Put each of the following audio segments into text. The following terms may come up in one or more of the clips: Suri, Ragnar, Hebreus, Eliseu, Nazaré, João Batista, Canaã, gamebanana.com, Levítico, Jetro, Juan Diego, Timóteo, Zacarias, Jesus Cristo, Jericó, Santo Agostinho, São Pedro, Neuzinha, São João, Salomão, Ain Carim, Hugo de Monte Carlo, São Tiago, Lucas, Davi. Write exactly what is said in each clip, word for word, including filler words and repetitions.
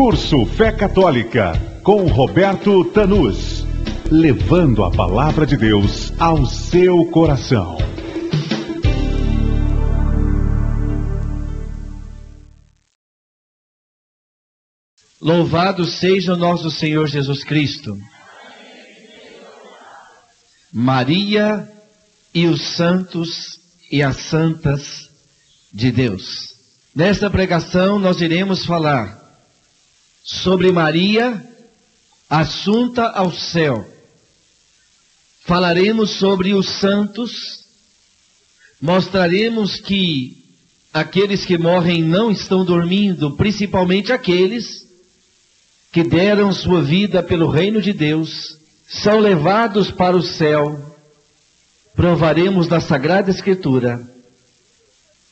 Curso Fé Católica, com Roberto Tanus, levando a palavra de Deus ao seu coração. Louvado seja o nosso Senhor Jesus Cristo. Maria e os santos e as santas de Deus. Nesta pregação nós iremos falar sobre Maria assunta ao céu. Falaremos sobre os santos. Mostraremos que aqueles que morrem não estão dormindo, principalmente aqueles que deram sua vida pelo reino de Deus, são levados para o céu. Provaremos da Sagrada Escritura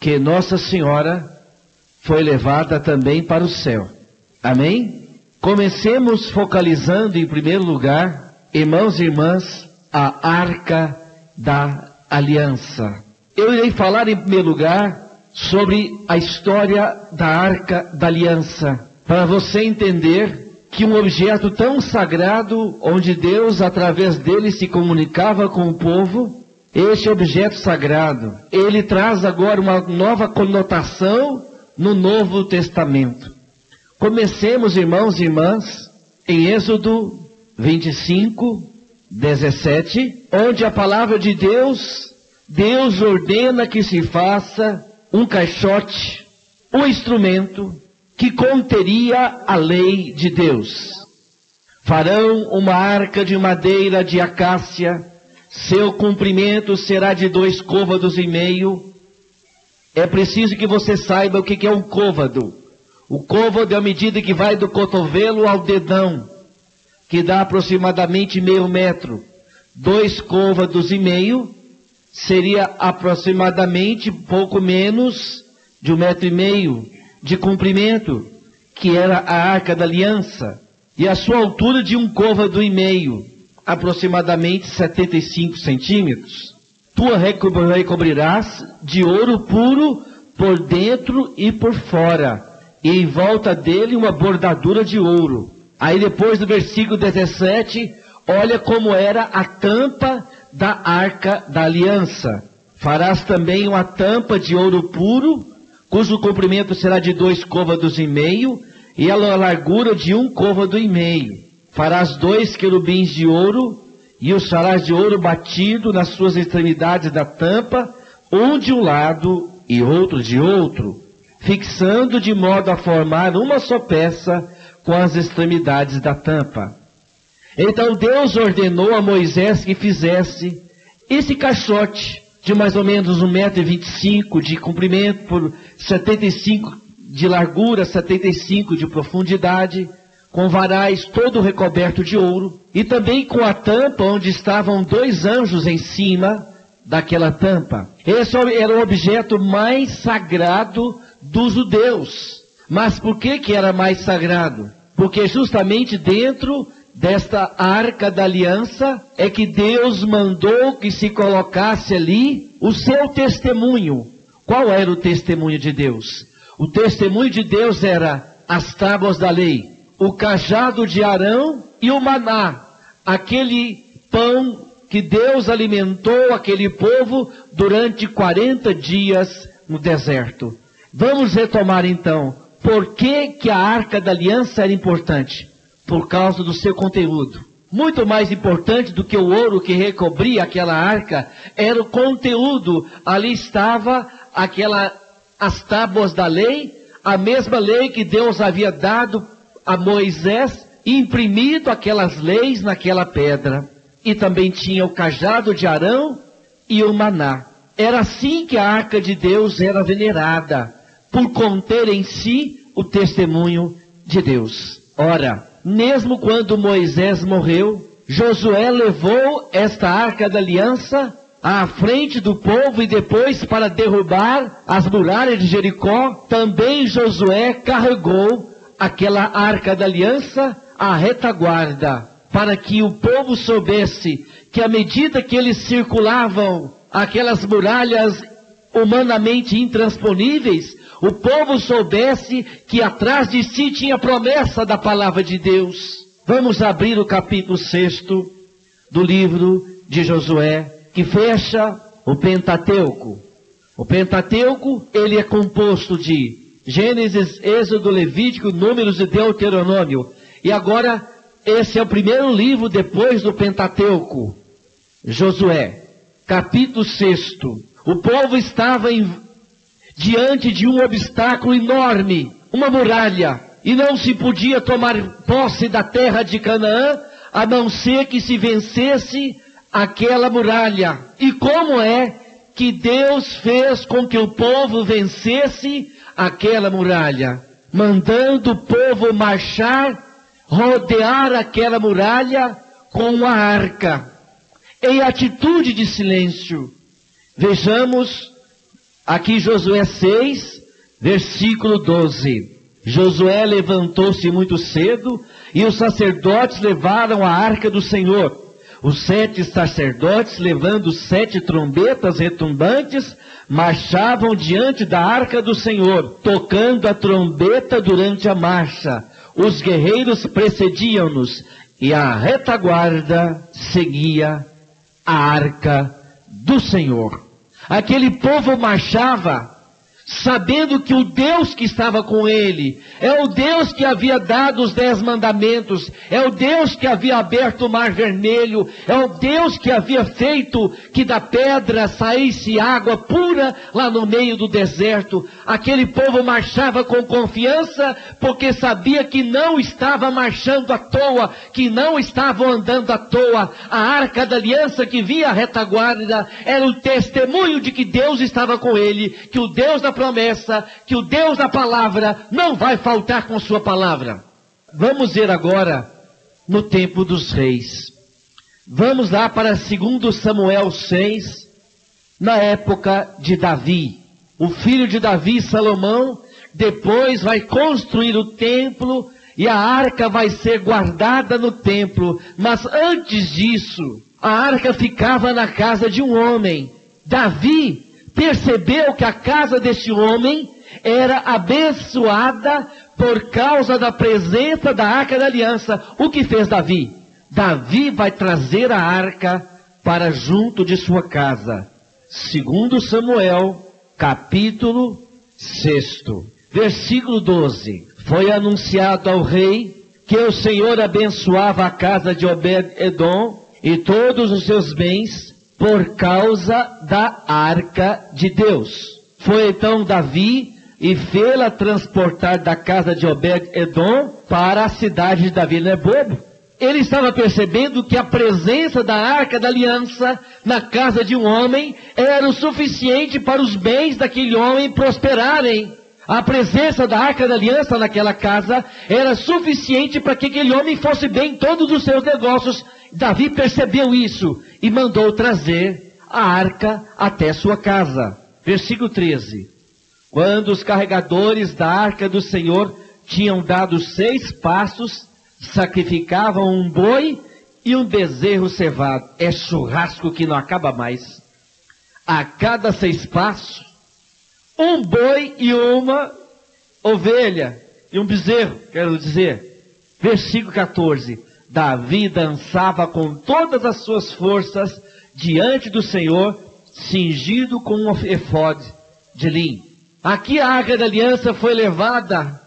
que Nossa Senhora foi levada também para o céu. Amém? Comecemos focalizando em primeiro lugar, irmãos e irmãs, a Arca da Aliança. Eu irei falar em primeiro lugar sobre a história da Arca da Aliança, para você entender que um objeto tão sagrado, onde Deus, através dele, se comunicava com o povo, este objeto sagrado, ele traz agora uma nova conotação no Novo Testamento. Comecemos, irmãos e irmãs, em Êxodo vinte e cinco, dezessete, onde a palavra de Deus, Deus ordena que se faça um caixote, um instrumento que conteria a lei de Deus. Farão uma arca de madeira de acácia, seu comprimento será de dois côvados e meio. É preciso que você saiba o que é um côvado. O côvado é a medida que vai do cotovelo ao dedão, que dá aproximadamente meio metro. Dois côvados e meio seria aproximadamente pouco menos de um metro e meio de comprimento, que era a Arca da Aliança, e a sua altura de um côvado e meio, aproximadamente setenta e cinco centímetros. Tu a recobrirás de ouro puro por dentro e por fora, e em volta dele uma bordadura de ouro. Aí depois do versículo dezessete, olha como era a tampa da Arca da Aliança. Farás também uma tampa de ouro puro, cujo comprimento será de dois côvados e meio, e a largura de um côvado e meio. Farás dois querubins de ouro, e os farás de ouro batido nas suas extremidades da tampa, um de um lado e outro de outro, fixando de modo a formar uma só peça com as extremidades da tampa. Então Deus ordenou a Moisés que fizesse esse caixote, de mais ou menos um metro e vinte e cinco de comprimento, por setenta e cinco de largura, setenta e cinco de profundidade, com varais todo recoberto de ouro, e também com a tampa onde estavam dois anjos em cima daquela tampa. Esse era o objeto mais sagrado dos judeus. Mas por que que era mais sagrado? Porque justamente dentro desta Arca da Aliança é que Deus mandou que se colocasse ali o seu testemunho. Qual era o testemunho de Deus? O testemunho de Deus era as tábuas da lei, o cajado de Arão e o maná, aquele pão que Deus alimentou aquele povo durante quarenta dias no deserto. Vamos retomar então, por que que a Arca da Aliança era importante? Por causa do seu conteúdo. Muito mais importante do que o ouro que recobria aquela arca, era o conteúdo. Ali estava aquela, as tábuas da lei, a mesma lei que Deus havia dado a Moisés, imprimido aquelas leis naquela pedra. E também tinha o cajado de Arão e o maná. Era assim que a arca de Deus era venerada, por conter em si o testemunho de Deus. Ora, mesmo quando Moisés morreu, Josué levou esta Arca da Aliança à frente do povo e depois, para derrubar as muralhas de Jericó, também Josué carregou aquela Arca da Aliança à retaguarda, para que o povo soubesse que à medida que eles circulavam aquelas muralhas humanamente intransponíveis, o povo soubesse que atrás de si tinha promessa da palavra de Deus. Vamos abrir o capítulo seis do livro de Josué, que fecha o Pentateuco. O Pentateuco, ele é composto de Gênesis, Êxodo, Levítico, Números e Deuteronômio. E agora, esse é o primeiro livro depois do Pentateuco. Josué, capítulo seis. O povo estava em, diante de um obstáculo enorme, uma muralha, e não se podia tomar posse da terra de Canaã, a não ser que se vencesse aquela muralha. E como é que Deus fez com que o povo vencesse aquela muralha? Mandando o povo marchar, rodear aquela muralha com uma arca, em atitude de silêncio. Vejamos aqui Josué seis, versículo doze. Josué levantou-se muito cedo, e os sacerdotes levaram a arca do Senhor. Os sete sacerdotes, levando sete trombetas retumbantes, marchavam diante da arca do Senhor, tocando a trombeta durante a marcha. Os guerreiros precediam-nos, e a retaguarda seguia a arca do Senhor. Aquele povo marchava sabendo que o Deus que estava com ele, é o Deus que havia dado os dez mandamentos, é o Deus que havia aberto o mar vermelho, é o Deus que havia feito que da pedra saísse água pura lá no meio do deserto. Aquele povo marchava com confiança, porque sabia que não estava marchando à toa, que não estavam andando à toa. A arca da aliança que via a retaguarda era o testemunho de que Deus estava com ele, que o Deus da promessa, que o Deus da palavra não vai faltar com sua palavra. Vamos ver agora no tempo dos reis. Vamos lá para dois Samuel seis, na época de Davi. O filho de Davi, Salomão, depois vai construir o templo e a arca vai ser guardada no templo. Mas antes disso, a arca ficava na casa de um homem. Davi percebeu que a casa deste homem era abençoada por causa da presença da Arca da Aliança. O que fez Davi? Davi vai trazer a Arca para junto de sua casa. dois Samuel, capítulo seis, versículo doze. Foi anunciado ao rei que o Senhor abençoava a casa de Obed-Edom e todos os seus bens, por causa da arca de Deus. Foi então Davi e fê-la transportar da casa de Obed-Edom para a cidade de Davi. Não é bobo? Ele estava percebendo que a presença da arca da aliança na casa de um homem era o suficiente para os bens daquele homem prosperarem. A presença da arca da aliança naquela casa era suficiente para que aquele homem fosse bem em todos os seus negócios. Davi percebeu isso e mandou trazer a arca até sua casa. Versículo treze. Quando os carregadores da arca do Senhor tinham dado seis passos, sacrificavam um boi e um bezerro cevado. É churrasco que não acaba mais. A cada seis passos, um boi e uma ovelha e um bezerro, quero dizer. Versículo quatorze. Davi dançava com todas as suas forças diante do Senhor, cingido com um efode de linho. Aqui a arca da aliança foi levada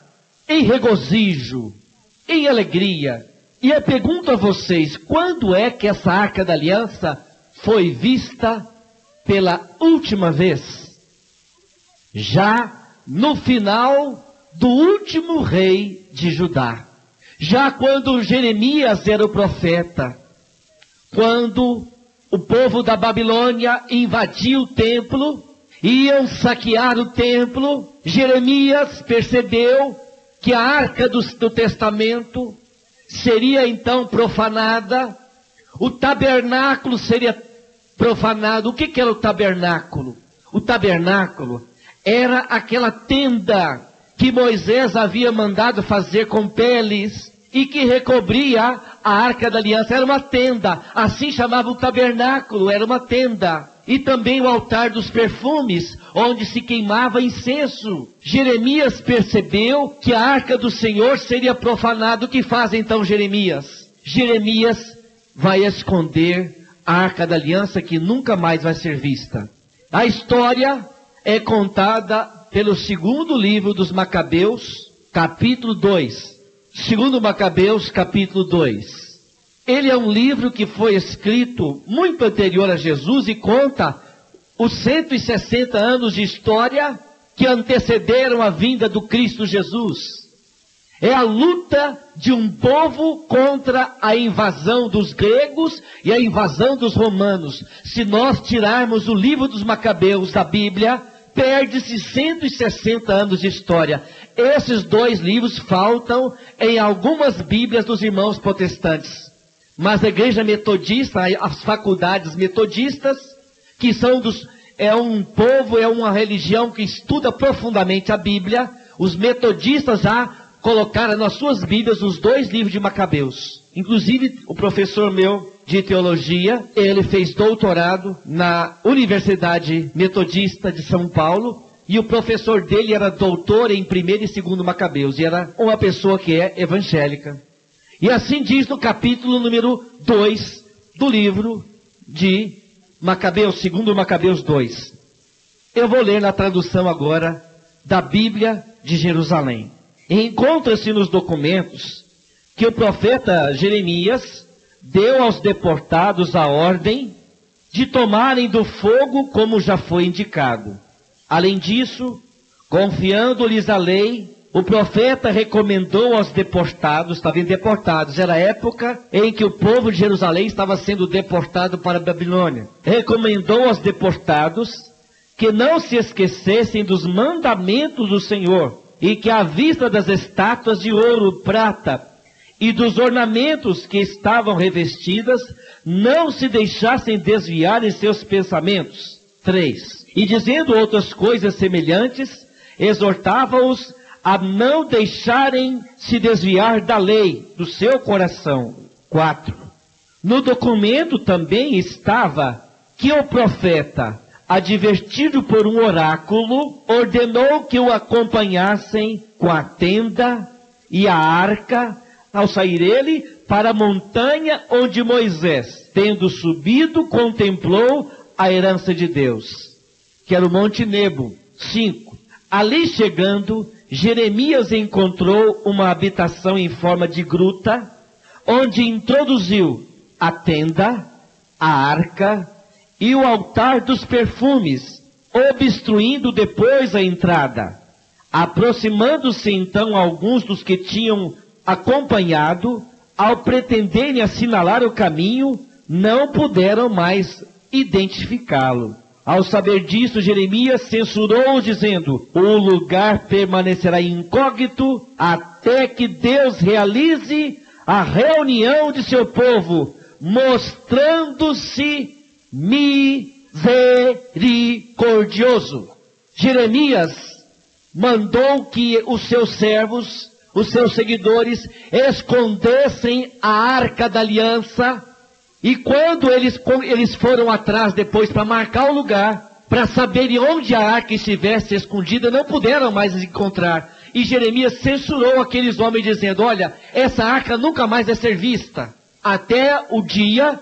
em regozijo, em alegria. E eu pergunto a vocês, quando é que essa arca da aliança foi vista pela última vez? Já no final do último rei de Judá. Já quando Jeremias era o profeta, quando o povo da Babilônia invadiu o templo, iam saquear o templo, Jeremias percebeu que a arca do, do testamento seria então profanada, o tabernáculo seria profanado. O que, que era o tabernáculo? O tabernáculo era aquela tenda que Moisés havia mandado fazer com peles e que recobria a arca da aliança. Era uma tenda, assim chamava o tabernáculo, era uma tenda. E também o altar dos perfumes, onde se queimava incenso. Jeremias percebeu que a arca do Senhor seria profanada. O que faz então Jeremias? Jeremias vai esconder a arca da aliança que nunca mais vai ser vista. A história é contada pelo segundo livro dos Macabeus, capítulo dois. Segundo Macabeus, capítulo dois. Ele é um livro que foi escrito muito anterior a Jesus e conta os cento e sessenta anos de história que antecederam a vinda do Cristo Jesus. É a luta de um povo contra a invasão dos gregos e a invasão dos romanos. Se nós tirarmos o livro dos Macabeus da Bíblia, perde-se cento e sessenta anos de história. Esses dois livros faltam em algumas Bíblias dos irmãos protestantes. Mas a igreja metodista, as faculdades metodistas, que são dos, é um povo, é uma religião que estuda profundamente a Bíblia, os metodistas já colocaram nas suas Bíblias os dois livros de Macabeus. Inclusive, o professor meu de teologia, ele fez doutorado na Universidade Metodista de São Paulo, e o professor dele era doutor em primeiro e segundo Macabeus, e era uma pessoa que é evangélica. E assim diz no capítulo número dois do livro de Macabeus, segundo Macabeus dois. Eu vou ler na tradução agora da Bíblia de Jerusalém. Encontra-se nos documentos que o profeta Jeremias deu aos deportados a ordem de tomarem do fogo como já foi indicado. Além disso, confiando-lhes a lei, o profeta recomendou aos deportados, estavam deportados, era a época em que o povo de Jerusalém estava sendo deportado para a Babilônia. Recomendou aos deportados que não se esquecessem dos mandamentos do Senhor e que à vista das estátuas de ouro, prata e dos ornamentos que estavam revestidas, não se deixassem desviar em seus pensamentos. três. E dizendo outras coisas semelhantes, exortava-os a não deixarem se desviar da lei do seu coração. quatro. No documento também estava que o profeta, advertido por um oráculo, ordenou que o acompanhassem com a tenda e a arca, ao sair ele, para a montanha onde Moisés, tendo subido, contemplou a herança de Deus, que era o Monte Nebo. cinco. Ali chegando, Jeremias encontrou uma habitação em forma de gruta, onde introduziu a tenda, a arca e o altar dos perfumes, obstruindo depois a entrada. Aproximando-se então alguns dos que tinham acompanhado, ao pretenderem assinalar o caminho, não puderam mais identificá-lo. Ao saber disso, Jeremias censurou, dizendo: o lugar permanecerá incógnito até que Deus realize a reunião de seu povo, mostrando-se misericordioso. Jeremias mandou que os seus servos, os seus seguidores, escondessem a arca da aliança. E quando eles, eles foram atrás depois para marcar o lugar, para saberem onde a arca estivesse escondida, não puderam mais encontrar. E Jeremias censurou aqueles homens dizendo: olha, essa arca nunca mais vai ser vista, até o dia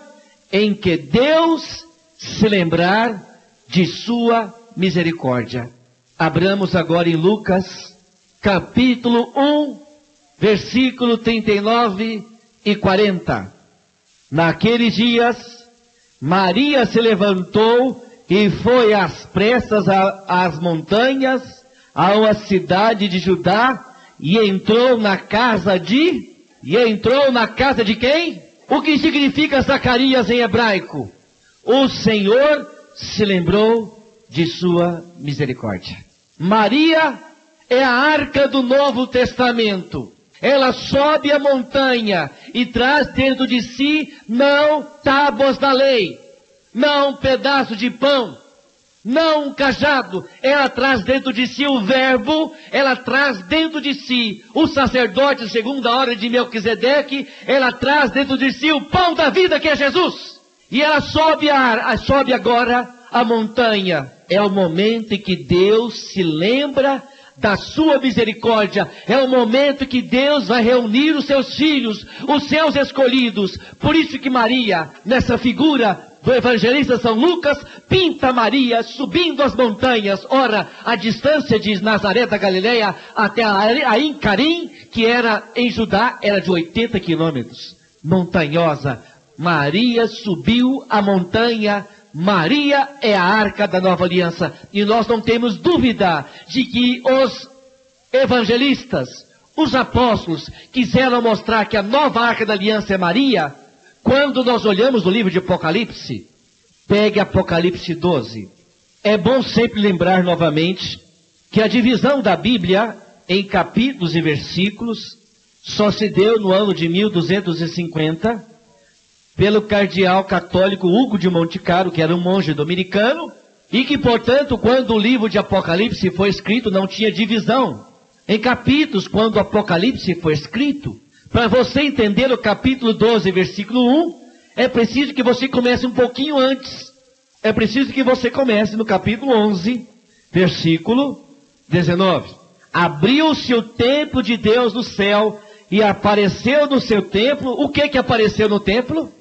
em que Deus se lembrar de sua misericórdia. Abramos agora em Lucas, capítulo um, versículo trinta e nove e quarenta. Naqueles dias, Maria se levantou e foi às pressas a, às montanhas, a uma cidade de Judá, e entrou na casa de... E entrou na casa de quem? O que significa Zacarias em hebraico? O Senhor se lembrou de sua misericórdia. Maria é a arca do Novo Testamento. Ela sobe a montanha e traz dentro de si não tábuas da lei, não um pedaço de pão, não um cajado. Ela traz dentro de si o verbo, ela traz dentro de si o sacerdote segundo a ordem de Melquisedeque, ela traz dentro de si o pão da vida que é Jesus. E ela sobe, a, sobe agora a montanha. É o momento em que Deus se lembra da sua misericórdia. É o momento que Deus vai reunir os seus filhos, os seus escolhidos. Por isso que Maria, nessa figura do evangelista São Lucas, pinta Maria subindo as montanhas. Ora, a distância de Nazaré da Galileia até Ain Carim, que era em Judá, era de oitenta quilômetros. Montanhosa. Maria subiu a montanha. Maria é a arca da nova aliança. E nós não temos dúvida de que os evangelistas, os apóstolos, quiseram mostrar que a nova arca da aliança é Maria. Quando nós olhamos o livro de Apocalipse, pegue Apocalipse doze. É bom sempre lembrar novamente que a divisão da Bíblia em capítulos e versículos só se deu no ano de mil duzentos e cinquenta... pelo cardeal católico Hugo de Monte Carlo, que era um monge dominicano, e que, portanto, quando o livro de Apocalipse foi escrito, não tinha divisão em capítulos, quando o Apocalipse foi escrito. Para você entender o capítulo doze, versículo um, é preciso que você comece um pouquinho antes. É preciso que você comece no capítulo onze, versículo dezenove. Abriu-se o templo de Deus no céu, e apareceu no seu templo. O que que apareceu no templo?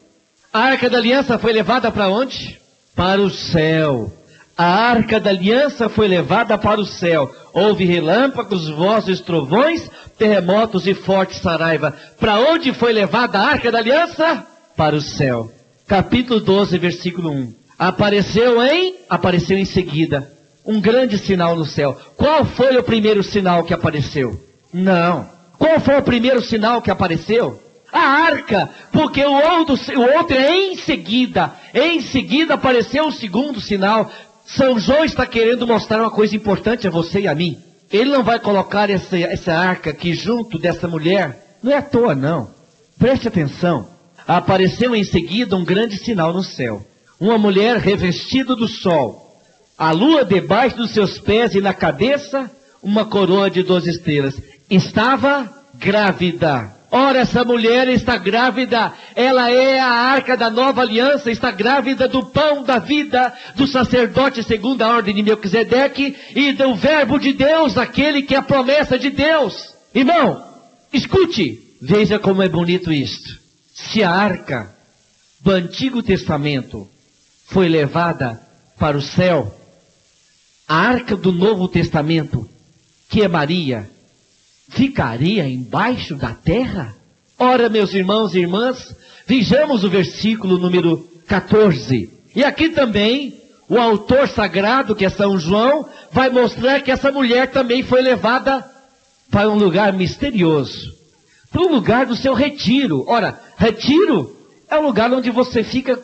A arca da aliança foi levada para onde? Para o céu. A arca da aliança foi levada para o céu. Houve relâmpagos, vozes, trovões, terremotos e forte saraiva. Para onde foi levada a arca da aliança? Para o céu. Capítulo doze, versículo um. Apareceu em? Apareceu em seguida um grande sinal no céu. Qual foi o primeiro sinal que apareceu? Não. Qual foi o primeiro sinal que apareceu? A arca, porque o outro, o outro é em seguida. Em seguida apareceu o segundo sinal. São João está querendo mostrar uma coisa importante a você e a mim. Ele não vai colocar essa, essa arca aqui junto dessa mulher. Não é à toa, não. Preste atenção. Apareceu em seguida um grande sinal no céu. Uma mulher revestida do sol. A lua debaixo dos seus pés e na cabeça uma coroa de doze estrelas. Estava grávida. Ora, essa mulher está grávida, ela é a arca da nova aliança, está grávida do pão da vida, do sacerdote segundo a ordem de Melquisedeque, e do verbo de Deus, aquele que é a promessa de Deus. Irmão, escute, veja como é bonito isto. Se a arca do Antigo Testamento foi levada para o céu, a arca do Novo Testamento, que é Maria, ficaria embaixo da terra? Ora, meus irmãos e irmãs, vejamos o versículo número quatorze. E aqui também, o autor sagrado, que é São João, vai mostrar que essa mulher também foi levada para um lugar misterioso, para um lugar do seu retiro. Ora, retiro é um lugar onde você fica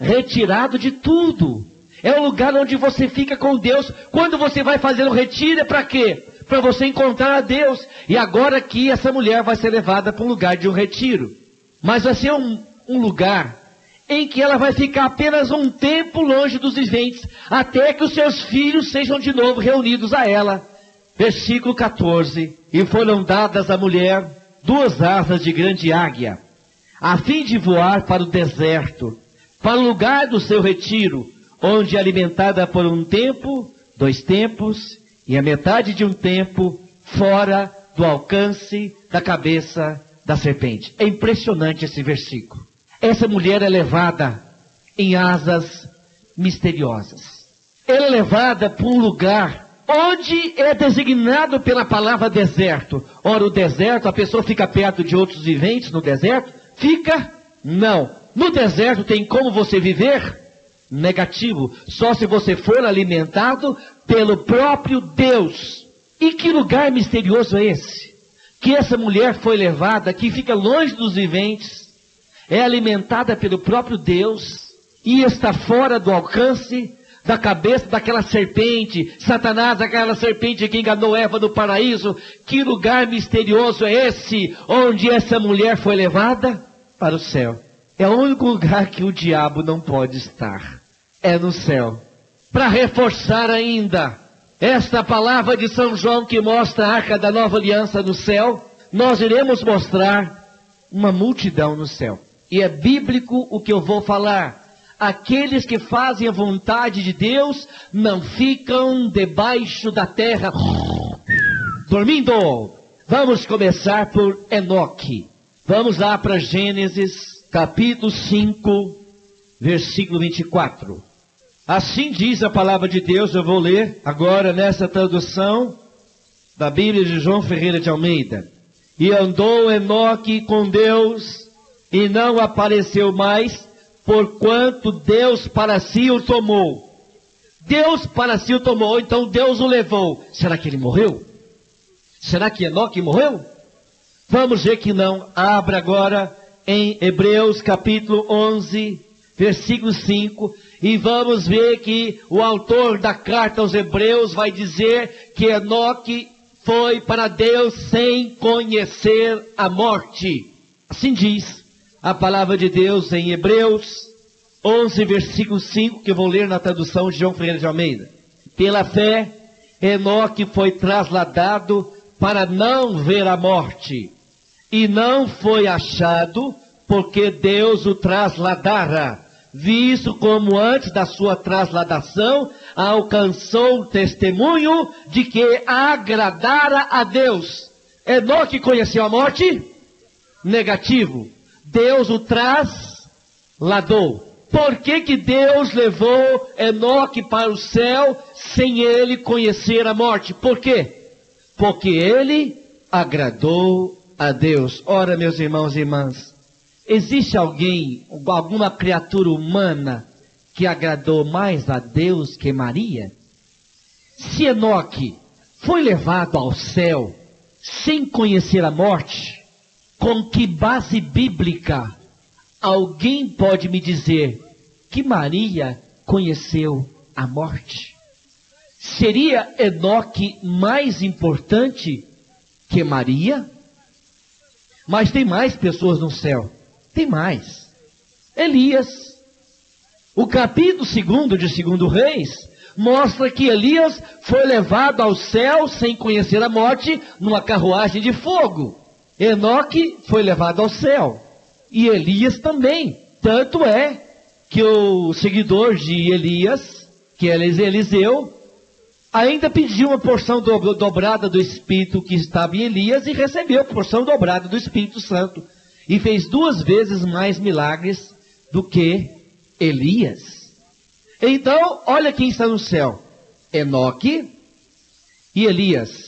retirado de tudo. É um lugar onde você fica com Deus. Quando você vai fazer um retiro, é para quê? Para você encontrar a Deus. E agora que essa mulher vai ser levada para um lugar de um retiro. Mas vai ser um, um lugar em que ela vai ficar apenas um tempo longe dos viventes, até que os seus filhos sejam de novo reunidos a ela. Versículo quatorze. E foram dadas à mulher duas asas de grande águia, a fim de voar para o deserto, para o lugar do seu retiro, onde é alimentada por um tempo, dois tempos, e a metade de um tempo, fora do alcance da cabeça da serpente. É impressionante esse versículo. Essa mulher é levada em asas misteriosas. Ela é levada para um lugar onde é designado pela palavra deserto. Ora, o deserto, a pessoa fica perto de outros viventes no deserto? Fica? Não. No deserto tem como você viver? Negativo. Só se você for alimentado pelo próprio Deus. E que lugar misterioso é esse? Que essa mulher foi levada, que fica longe dos viventes, é alimentada pelo próprio Deus e está fora do alcance da cabeça daquela serpente, Satanás, aquela serpente que enganou Eva no paraíso. Que lugar misterioso é esse, onde essa mulher foi levada? Para o céu. É o único lugar que o diabo não pode estar. É no céu. Para reforçar ainda esta palavra de São João que mostra a arca da nova aliança no céu, nós iremos mostrar uma multidão no céu. E é bíblico o que eu vou falar. Aqueles que fazem a vontade de Deus não ficam debaixo da terra dormindo. Vamos começar por Enoque. Vamos lá para Gênesis, capítulo cinco, versículo vinte e quatro. Assim diz a palavra de Deus, eu vou ler agora nessa tradução da Bíblia de João Ferreira de Almeida. E andou Enoque com Deus, e não apareceu mais, porquanto Deus para si o tomou. Deus para si o tomou, então Deus o levou. Será que ele morreu? Será que Enoque morreu? Vamos ver que não. Abra agora em Hebreus capítulo onze, versículo cinco. E vamos ver que o autor da carta aos Hebreus vai dizer que Enoque foi para Deus sem conhecer a morte. Assim diz a palavra de Deus em Hebreus onze, versículo cinco, que eu vou ler na tradução de João Ferreira de Almeida. Pela fé, Enoque foi trasladado para não ver a morte, e não foi achado, porque Deus o trasladara, visto como antes da sua trasladação alcançou o testemunho de que agradara a Deus. Enoque conheceu a morte? Negativo. Deus o trasladou. Por que que Deus levou Enoque para o céu sem ele conhecer a morte? Por quê? Porque ele agradou a Deus. Ora, meus irmãos e irmãs, existe alguém, alguma criatura humana que agradou mais a Deus que Maria? Se Enoque foi levado ao céu sem conhecer a morte, com que base bíblica alguém pode me dizer que Maria conheceu a morte? Seria Enoque mais importante que Maria? Mas tem mais pessoas no céu. Tem mais. Elias. O capítulo segundo de segundo Reis mostra que Elias foi levado ao céu sem conhecer a morte numa carruagem de fogo. Enoque foi levado ao céu, e Elias também. Tanto é que o seguidor de Elias, que é Eliseu, ainda pediu uma porção do, dobrada do Espírito que estava em Elias, e recebeu a porção dobrada do Espírito Santo, e fez duas vezes mais milagres do que Elias. Então, olha quem está no céu: Enoque e Elias.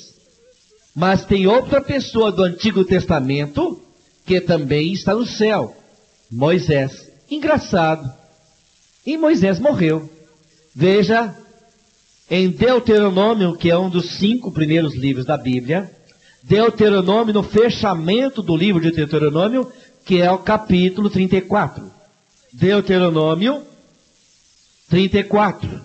Mas tem outra pessoa do Antigo Testamento que também está no céu: Moisés. Engraçado. E Moisés morreu. Veja, em Deuteronômio, que é um dos cinco primeiros livros da Bíblia, Deuteronômio, no fechamento do livro de Deuteronômio, que é o capítulo trinta e quatro. Deuteronômio trinta e quatro.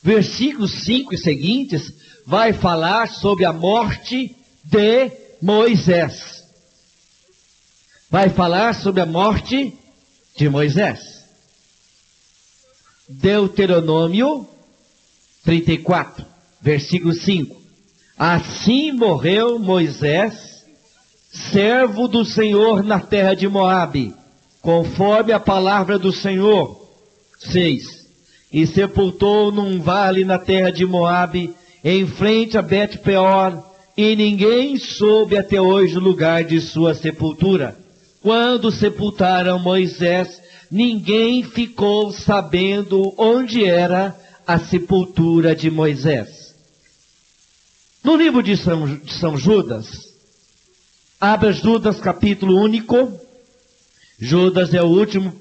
Versículos cinco e seguintes vai falar sobre a morte de Moisés. Vai falar sobre a morte de Moisés. Deuteronômio trinta e quatro, versículo cinco. Assim morreu Moisés, servo do Senhor na terra de Moabe, conforme a palavra do Senhor. seis. E sepultou num vale na terra de Moabe, em frente a Bet-Peor, e ninguém soube até hoje o lugar de sua sepultura. Quando sepultaram Moisés, ninguém ficou sabendo onde era a sepultura de Moisés. No livro de São, de São Judas, abra Judas capítulo único. Judas é o último,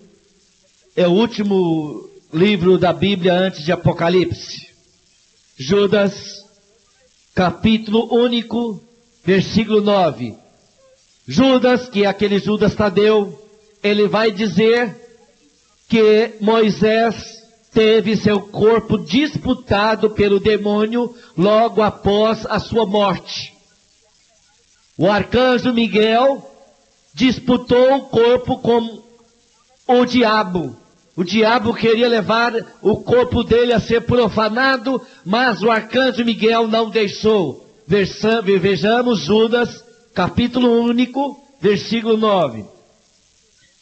é o último... livro da Bíblia antes de Apocalipse. Judas, capítulo único, versículo nove. Judas, que é aquele Judas Tadeu, ele vai dizer que Moisés teve seu corpo disputado pelo demônio logo após a sua morte. O arcanjo Miguel disputou o corpo com o diabo. O diabo queria levar o corpo dele a ser profanado, mas o arcanjo Miguel não deixou. Vejamos Judas, capítulo único, versículo nove.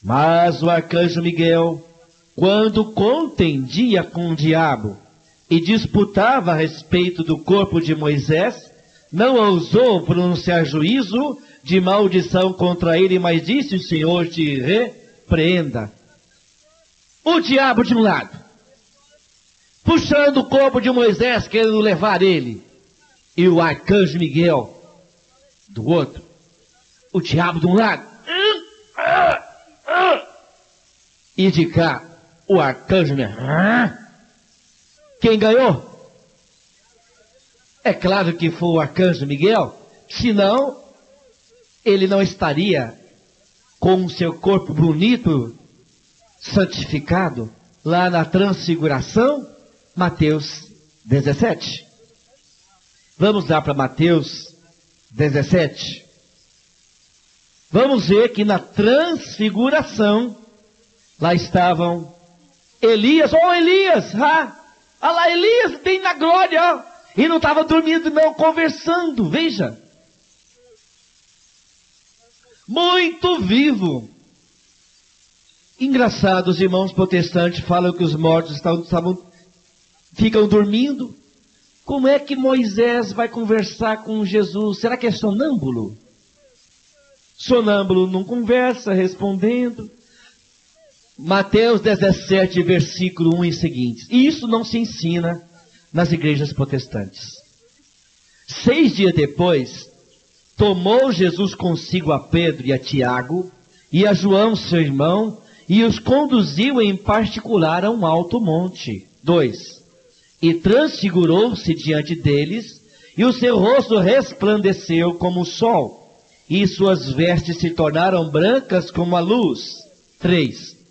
Mas o arcanjo Miguel, quando contendia com o diabo e disputava a respeito do corpo de Moisés, não ousou pronunciar juízo de maldição contra ele, mas disse: o Senhor te repreenda. O diabo de um lado, puxando o corpo de Moisés, querendo levar ele, e o arcanjo Miguel do outro. O diabo de um lado, e de cá o arcanjo Miguel. Quem ganhou? É claro que foi o arcanjo Miguel, senão ele não estaria com o seu corpo bonito, santificado, lá na transfiguração, Mateus dezessete. Vamos lá para Mateus dezessete. Vamos ver que na transfiguração, lá estavam Elias, ó oh, Elias, ah, ah lá Elias bem na glória, ó. E não estava dormindo, não, conversando, veja. Muito vivo. Engraçado, os irmãos protestantes falam que os mortos estavam, estavam, ficam dormindo. Como é que Moisés vai conversar com Jesus? Será que é sonâmbulo? Sonâmbulo não conversa, respondendo. Mateus dezessete, versículo um e seguintes. E isso não se ensina nas igrejas protestantes. Seis dias depois, tomou Jesus consigo a Pedro e a Tiago e a João, seu irmão, e os conduziu em particular a um alto monte. Dois. E transfigurou-se diante deles, e o seu rosto resplandeceu como o sol, e suas vestes se tornaram brancas como a luz. Três.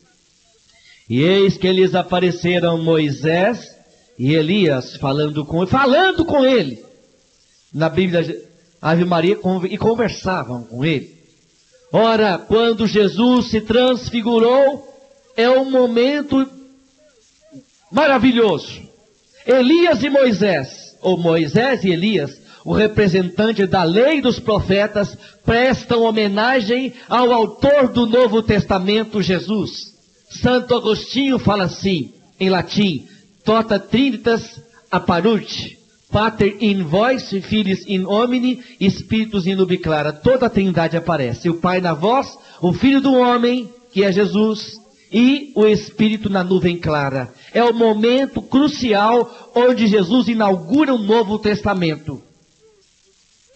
E eis que lhes apareceram Moisés e Elias falando com ele, falando com ele. Na Bíblia, Ave Maria, e conversavam com ele. Ora, quando Jesus se transfigurou, é um momento maravilhoso. Elias e Moisés, ou Moisés e Elias, o representante da lei dos profetas, prestam homenagem ao autor do Novo Testamento, Jesus. Santo Agostinho fala assim, em latim: Tota Trinitas apparut, Pater in vós, Filhos in homini, Espíritus in ubi clara. Toda a Trindade aparece, o Pai na voz, o Filho do homem, que é Jesus, e o Espírito na nuvem clara. É o momento crucial onde Jesus inaugura o Novo Testamento.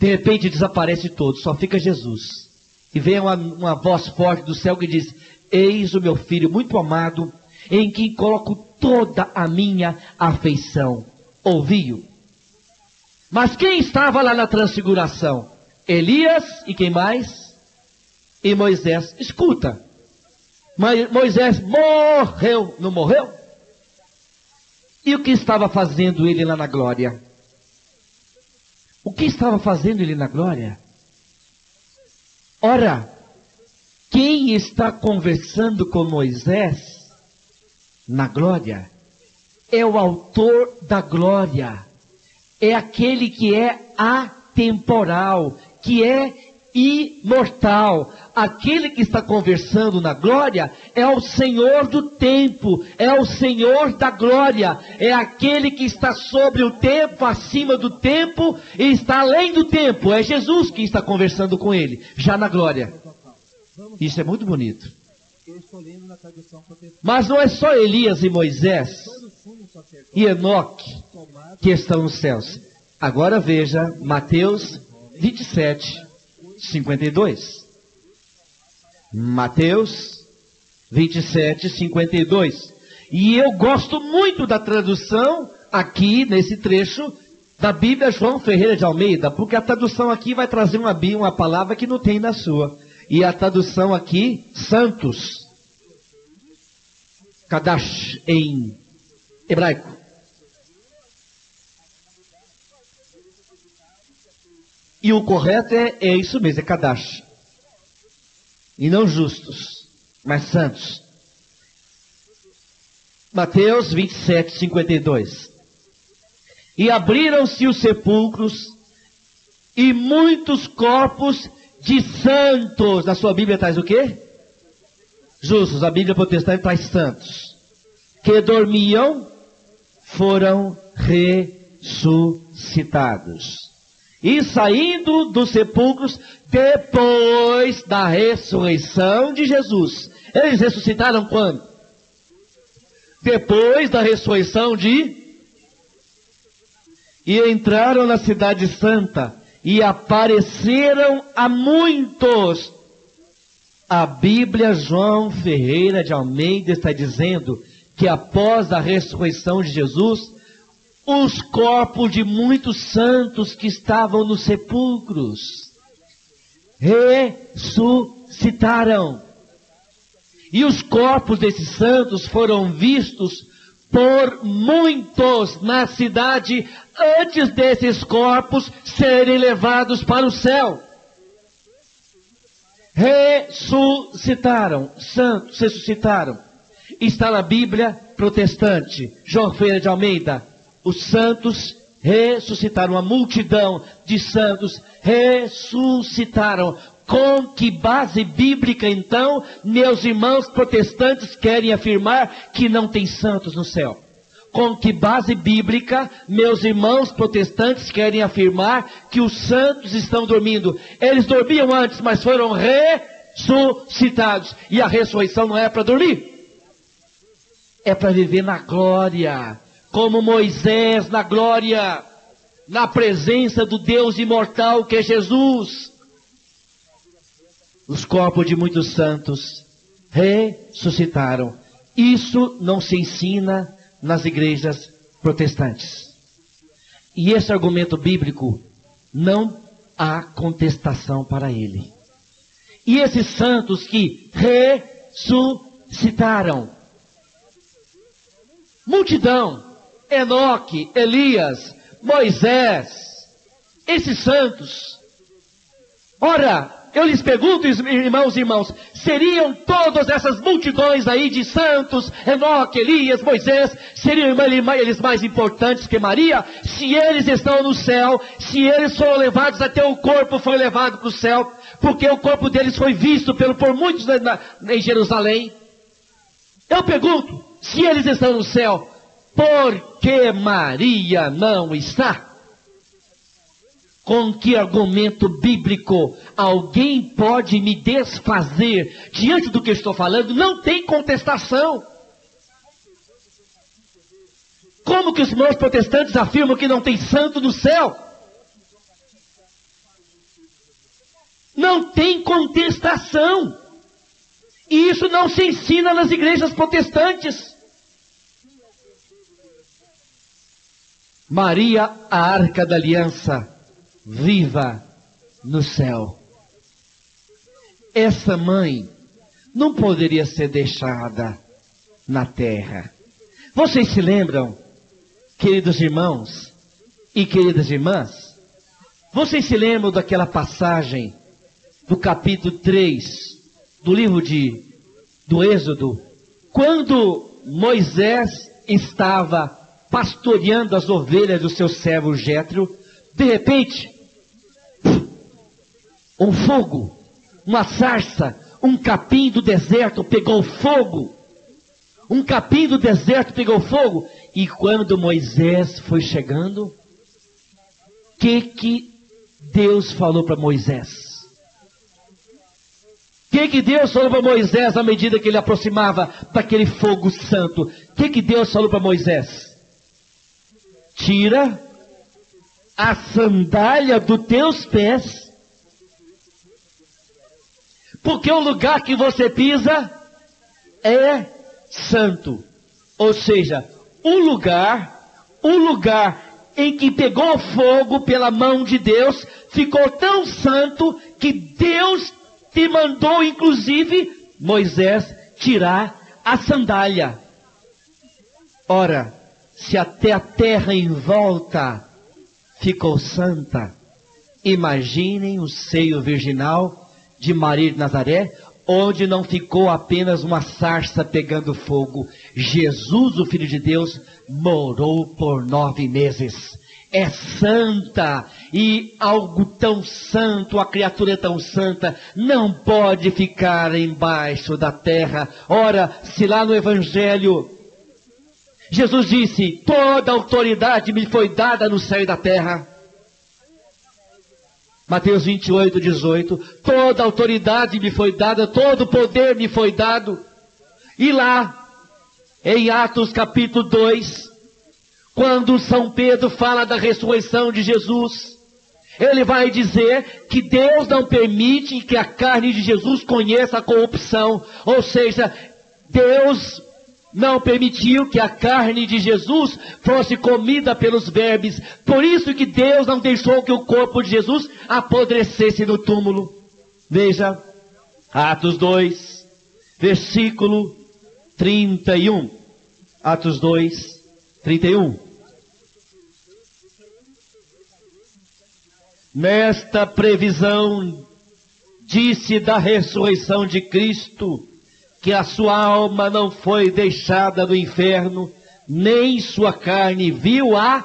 De repente desaparece todo, só fica Jesus. E vem uma, uma voz forte do céu que diz: eis o meu Filho muito amado, em quem coloco toda a minha afeição. Ouvi-o. Mas quem estava lá na transfiguração? Elias e quem mais? E Moisés. Escuta, mas Moisés morreu, não morreu? E o que estava fazendo ele lá na glória? O que estava fazendo ele na glória? Ora, quem está conversando com Moisés na glória é o autor da glória, é aquele que é atemporal, que é imortal. Aquele que está conversando na glória é o Senhor do tempo, é o Senhor da glória, é aquele que está sobre o tempo, acima do tempo e está além do tempo. É Jesus que está conversando com ele, já na glória. Isso é muito bonito. Mas não é só Elias e Moisés e Enoque que estão nos céus. Agora veja Mateus vinte e sete, cinquenta e dois. Mateus vinte e sete, cinquenta e dois. E eu gosto muito da tradução aqui nesse trecho da Bíblia João Ferreira de Almeida, porque a tradução aqui vai trazer uma, uma palavra que não tem na sua. E a tradução aqui, santos, Kadash, em hebraico. E o correto é, é isso mesmo, é Kadash. E não justos, mas santos. Mateus vinte e sete, cinquenta e dois. E abriram-se os sepulcros, e muitos corpos de santos. Na sua Bíblia traz o quê? Justos. A Bíblia protestante traz santos. que dormiam foram ressuscitados. E saindo dos sepulcros, depois da ressurreição de Jesus. Eles ressuscitaram quando? Depois da ressurreição de... E entraram na cidade santa, e apareceram a muitos. A Bíblia João Ferreira de Almeida está dizendo que após a ressurreição de Jesus, os corpos de muitos santos que estavam nos sepulcros ressuscitaram. E os corpos desses santos foram vistos por muitos na cidade antes desses corpos serem levados para o céu. Ressuscitaram, santos ressuscitaram. Está na Bíblia protestante, João Ferreira de Almeida. Os santos ressuscitaram, a multidão de santos ressuscitaram. Com que base bíblica, então, meus irmãos protestantes querem afirmar que não tem santos no céu? Com que base bíblica, meus irmãos protestantes querem afirmar que os santos estão dormindo? Eles dormiam antes, mas foram ressuscitados. E a ressurreição não é para dormir. É para viver na glória, como Moisés na glória, na presença do Deus imortal que é Jesus. Os corpos de muitos santos ressuscitaram. Isso não se ensina nas igrejas protestantes. E esse argumento bíblico, não há contestação para ele. E esses santos que ressuscitaram, multidão, Enoque, Elias, Moisés, esses santos. Ora, eu lhes pergunto, irmãos e irmãs, seriam todas essas multidões aí de santos, Enoque, Elias, Moisés, seriam eles mais importantes que Maria? Se eles estão no céu, se eles foram levados, até o corpo foi levado para o céu, porque o corpo deles foi visto pelo, por muitos na, na, em Jerusalém. Eu pergunto, se eles estão no céu, por que Maria não está? Com que argumento bíblico alguém pode me desfazer diante do que eu estou falando? Não tem contestação. Como que os irmãos protestantes afirmam que não tem santo no céu? Não tem contestação. E isso não se ensina nas igrejas protestantes. Maria, a arca da aliança, viva no céu. Essa mãe não poderia ser deixada na terra. Vocês se lembram, queridos irmãos e queridas irmãs? Vocês se lembram daquela passagem do capítulo três do livro de, do Êxodo, quando Moisés estava pastoreando as ovelhas do seu servo Jetro, de repente, um fogo, uma sarça, um capim do deserto pegou fogo, um capim do deserto pegou fogo, e quando Moisés foi chegando, o que que Deus falou para Moisés? O que, que Deus falou para Moisés à medida que ele aproximava daquele fogo santo? O que, que Deus falou para Moisés? Tira a sandália dos teus pés, porque o lugar que você pisa é santo. Ou seja, o lugar, o lugar em que pegou fogo pela mão de Deus, ficou tão santo que Deus te mandou, inclusive, Moisés, tirar a sandália. Ora, se até a terra em volta ficou santa, imaginem o seio virginal de Maria de Nazaré, onde não ficou apenas uma sarça pegando fogo. Jesus, o Filho de Deus, morou por nove meses. É santa, e algo tão santo, a criatura é tão santa, não pode ficar embaixo da terra. Ora, se lá no Evangelho Jesus disse, toda autoridade me foi dada no céu e na terra. Mateus vinte e oito, dezoito. Toda autoridade me foi dada, todo poder me foi dado. E lá, em Atos capítulo dois, quando São Pedro fala da ressurreição de Jesus, ele vai dizer que Deus não permite que a carne de Jesus conheça a corrupção. Ou seja, Deus não permitiu que a carne de Jesus fosse comida pelos vermes. Por isso que Deus não deixou que o corpo de Jesus apodrecesse no túmulo. Veja, Atos dois, versículo trinta e um. Atos dois, trinta e um. Nesta previsão, disse da ressurreição de Cristo, que a sua alma não foi deixada no inferno, nem sua carne viu a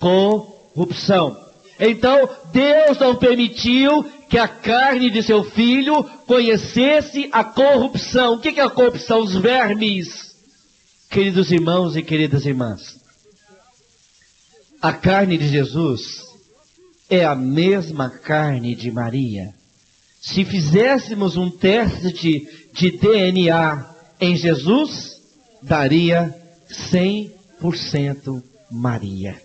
corrupção. Então, Deus não permitiu que a carne de seu filho conhecesse a corrupção. O que é a corrupção? Os vermes. Queridos irmãos e queridas irmãs, a carne de Jesus é a mesma carne de Maria. Se fizéssemos um teste de D N A em Jesus, daria cem por cento Maria.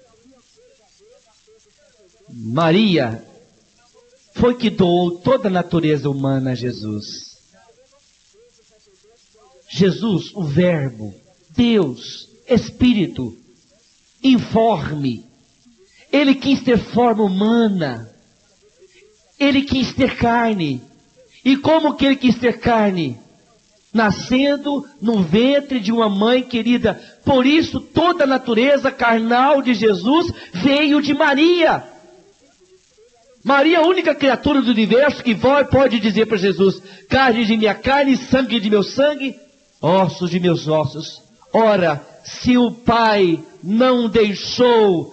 Maria foi que doou toda a natureza humana a Jesus. Jesus, o Verbo, Deus, Espírito, informe. Ele quis ter forma humana. Ele quis ter carne. E como que ele quis ter carne? Nascendo no ventre de uma mãe querida. Por isso, toda a natureza carnal de Jesus veio de Maria. Maria é a única criatura do universo que pode dizer para Jesus, carne de minha carne, sangue de meu sangue, ossos de meus ossos. Ora, se o Pai não deixou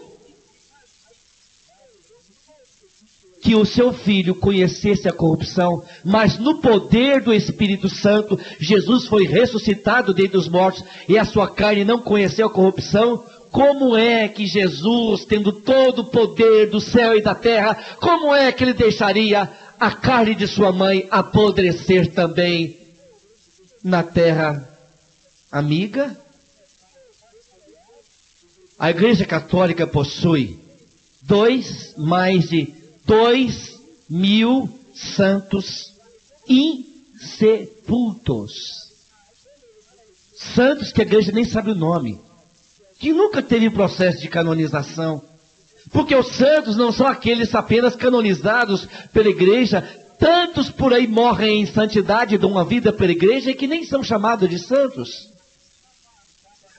que o seu filho conhecesse a corrupção, mas no poder do Espírito Santo, Jesus foi ressuscitado dentre os mortos, e a sua carne não conheceu a corrupção, como é que Jesus, tendo todo o poder do céu e da terra, como é que ele deixaria a carne de sua mãe apodrecer também na terra amiga? A Igreja Católica possui dois, mais de dois mil santos insepultos. Santos que a igreja nem sabe o nome. Que nunca teve processo de canonização. Porque os santos não são aqueles apenas canonizados pela igreja. Tantos por aí morrem em santidade de uma vida pela igreja e que nem são chamados de santos.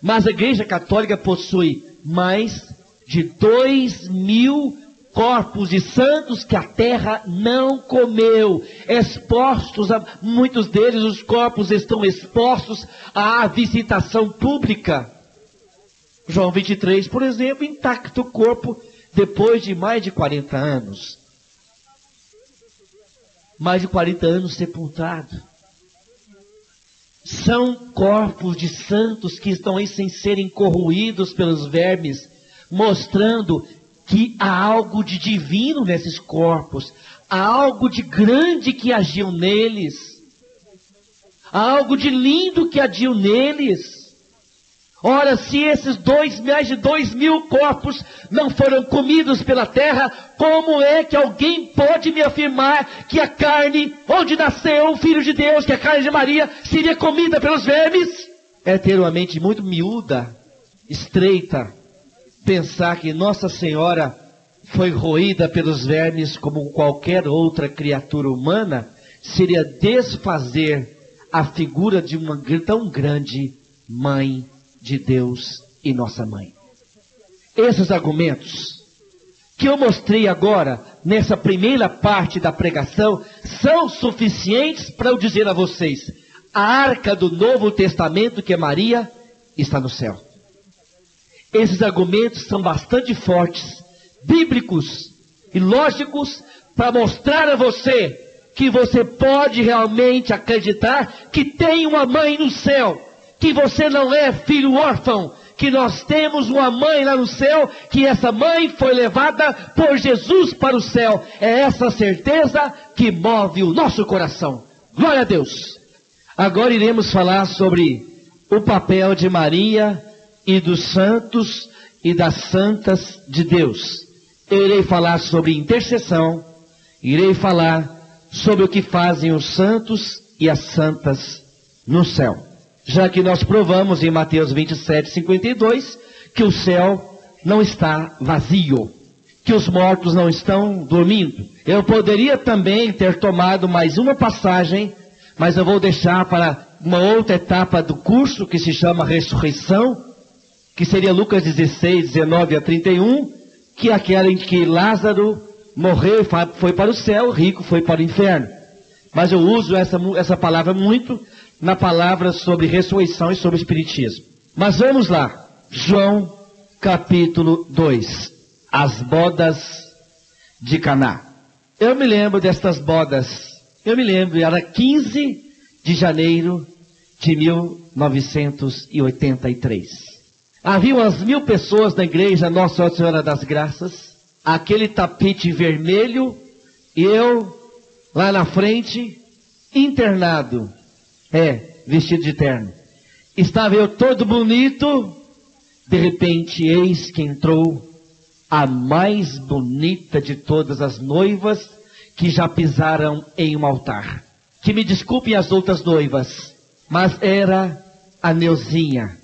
Mas a Igreja Católica possui mais de dois mil corpos de santos que a terra não comeu, expostos, a, muitos deles os corpos estão expostos à visitação pública. João vinte e três, por exemplo, intacto o corpo depois de mais de quarenta anos. Mais de quarenta anos sepultado. São corpos de santos que estão aí sem serem corroídos pelos vermes, mostrando que há algo de divino nesses corpos, há algo de grande que agiu neles, há algo de lindo que agiu neles. Ora, se esses dois, mais de dois mil corpos não foram comidos pela terra, como é que alguém pode me afirmar que a carne, onde nasceu o Filho de Deus, que a carne de Maria, seria comida pelos vermes? É ter uma mente muito miúda, estreita, pensar que Nossa Senhora foi roída pelos vermes como qualquer outra criatura humana, seria desfazer a figura de uma tão grande Mãe de Deus e Nossa Mãe. Esses argumentos que eu mostrei agora, nessa primeira parte da pregação, são suficientes para eu dizer a vocês, a arca do Novo Testamento, que é Maria, está no céu. Esses argumentos são bastante fortes, bíblicos e lógicos, para mostrar a você que você pode realmente acreditar que tem uma mãe no céu, que você não é filho órfão, que nós temos uma mãe lá no céu, que essa mãe foi levada por Jesus para o céu. É essa certeza que move o nosso coração. Glória a Deus! Agora iremos falar sobre o papel de Maria e dos santos e das santas de Deus. Eu irei falar sobre intercessão, irei falar sobre o que fazem os santos e as santas no céu. Já que nós provamos em Mateus vinte e sete, cinquenta e dois, que o céu não está vazio, que os mortos não estão dormindo. Eu poderia também ter tomado mais uma passagem, mas eu vou deixar para uma outra etapa do curso, que se chama ressurreição, que seria Lucas dezesseis, dezenove a trinta e um, que é aquela em que Lázaro morreu e foi para o céu, rico foi para o inferno. Mas eu uso essa, essa palavra muito na palavra sobre ressurreição e sobre espiritismo. Mas vamos lá. João capítulo dois. As bodas de Caná. Eu me lembro destas bodas. Eu me lembro, era quinze de janeiro de mil novecentos e oitenta e três. Havia umas mil pessoas na igreja Nossa Senhora das Graças. Aquele tapete vermelho, eu lá na frente, internado, é, vestido de terno. Estava eu todo bonito, de repente, eis que entrou a mais bonita de todas as noivas que já pisaram em um altar. Que me desculpem as outras noivas, mas era a Neuzinha.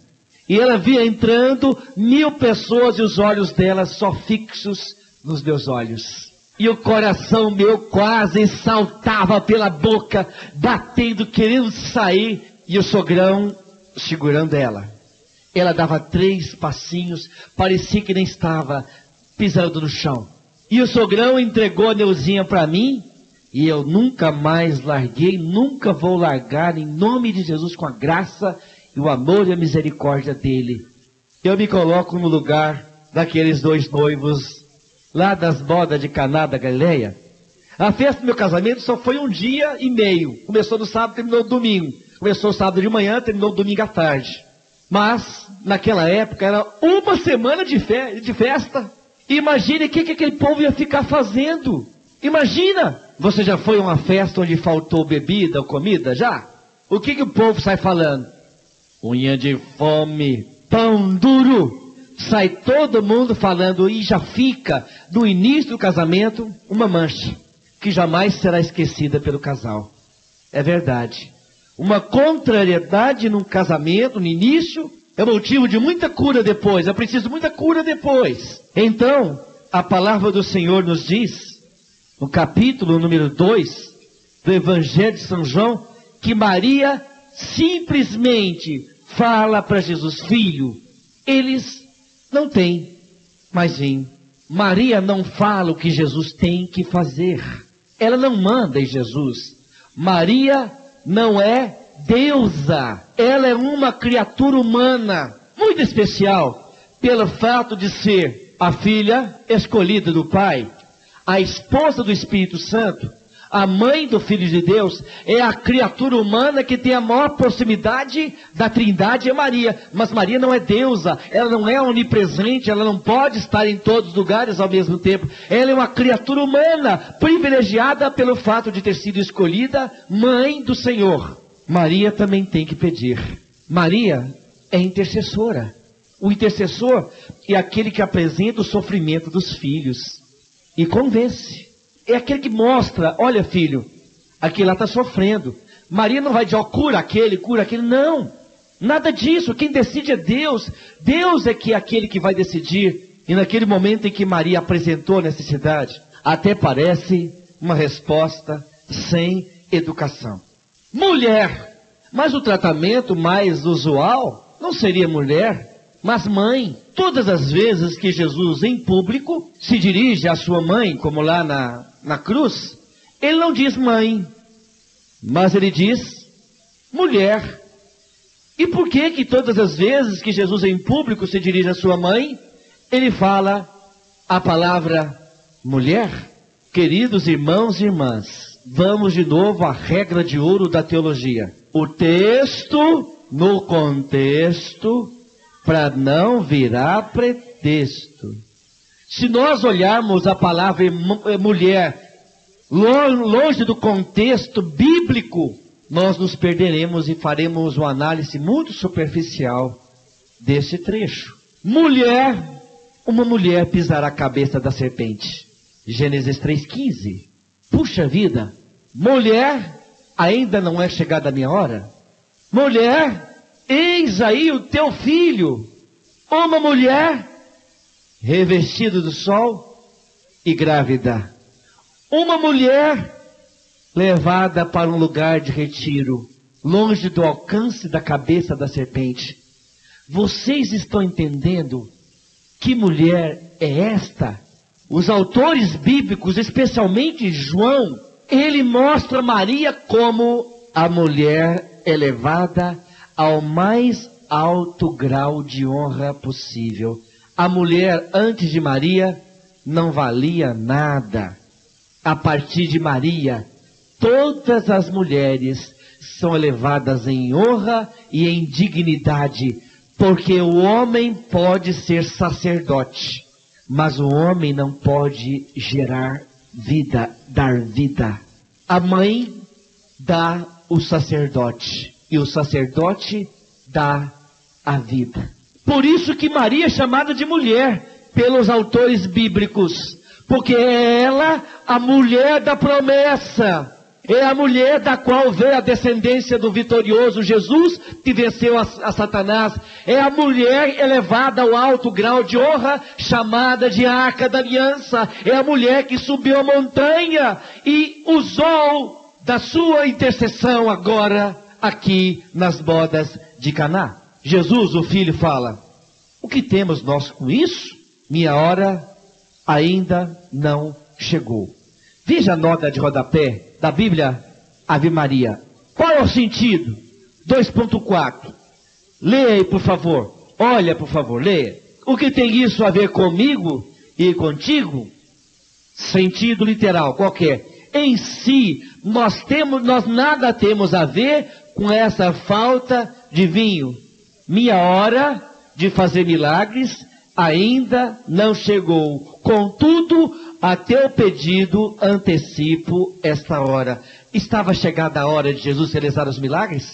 E ela via entrando mil pessoas e os olhos dela só fixos nos meus olhos. E o coração meu quase saltava pela boca, batendo, querendo sair, e o sogrão segurando ela. Ela dava três passinhos, parecia que nem estava pisando no chão. E o sogrão entregou a Neuzinha para mim, e eu nunca mais larguei, nunca vou largar, em nome de Jesus, com a graça e o amor e a misericórdia dele. Eu me coloco no lugar daqueles dois noivos lá das bodas de Caná da Galileia. A festa do meu casamento só foi um dia e meio. Começou no sábado, terminou no domingo. Começou sábado de manhã, terminou domingo à tarde. Mas, naquela época, era uma semana de, fe de festa. Imagine o que, que aquele povo ia ficar fazendo. Imagina! Você já foi a uma festa onde faltou bebida ou comida? Já? O que, que o povo sai falando? Unha de fome, pão duro. Sai todo mundo falando, e já fica, no início do casamento, uma mancha, que jamais será esquecida pelo casal. É verdade. Uma contrariedade num casamento, no início, é motivo de muita cura depois. Eu preciso de muita cura depois. Então, a palavra do Senhor nos diz, no capítulo número dois, do Evangelho de São João, que Maria simplesmente fala para Jesus: filho, eles não tem mais vinho. Maria não fala o que Jesus tem que fazer. Ela não manda em Jesus. Maria não é deusa. Ela é uma criatura humana, muito especial, pelo fato de ser a filha escolhida do Pai, a esposa do Espírito Santo, a mãe do Filho de Deus. É a criatura humana que tem a maior proximidade da Trindade, é Maria. Mas Maria não é deusa, ela não é onipresente, ela não pode estar em todos os lugares ao mesmo tempo. Ela é uma criatura humana, privilegiada pelo fato de ter sido escolhida mãe do Senhor. Maria também tem que pedir. Maria é intercessora. O intercessor é aquele que apresenta o sofrimento dos filhos e convence. É aquele que mostra: olha, filho, aquele lá está sofrendo. Maria não vai dizer: ó, cura aquele, cura aquele. Não, nada disso. Quem decide é Deus. Deus é que é aquele que vai decidir. E naquele momento em que Maria apresentou a necessidade, até parece uma resposta sem educação. Mulher. Mas o tratamento mais usual não seria mulher, mas mãe. Todas as vezes que Jesus, em público, se dirige à sua mãe, como lá na, na cruz, ele não diz mãe, mas ele diz mulher. E por que que todas as vezes que Jesus, em público, se dirige à sua mãe, ele fala a palavra mulher? Queridos irmãos e irmãs, vamos de novo à regra de ouro da teologia. O texto, no contexto, para não virar pretexto. Se nós olharmos a palavra mulher longe do contexto bíblico, nós nos perderemos e faremos uma análise muito superficial desse trecho. Mulher, uma mulher pisará a cabeça da serpente. Gênesis três, quinze. Puxa vida, mulher, ainda não é chegada a minha hora? Mulher, eis aí o teu filho. Uma mulher revestida do sol e grávida. Uma mulher levada para um lugar de retiro, longe do alcance da cabeça da serpente. Vocês estão entendendo que mulher é esta? Os autores bíblicos, especialmente João, ele mostra Maria como a mulher elevada ao mais alto grau de honra possível. A mulher antes de Maria não valia nada. A partir de Maria, todas as mulheres são elevadas em honra e em dignidade, porque o homem pode ser sacerdote, mas o homem não pode gerar vida, dar vida. A mãe dá o sacerdote, e o sacerdote dá a vida. Por isso que Maria é chamada de mulher pelos autores bíblicos, porque é ela a mulher da promessa. É a mulher da qual veio a descendência do vitorioso Jesus, que venceu a, a Satanás. É a mulher elevada ao alto grau de honra, chamada de Arca da Aliança. É a mulher que subiu a montanha e usou da sua intercessão agora, aqui nas bodas de Caná. Jesus, o filho, fala: o que temos nós com isso? Minha hora ainda não chegou. Veja a nota de rodapé da Bíblia Ave Maria. Qual é o sentido? dois ponto quatro. Leia aí, por favor. Olha, por favor, leia. O que tem isso a ver comigo e contigo? Sentido literal, qualquer. Em si, nós, temos, nós nada temos a ver com essa falta de vinho. Minha hora de fazer milagres ainda não chegou. Contudo, a teu pedido antecipo esta hora. Estava chegada a hora de Jesus realizar os milagres?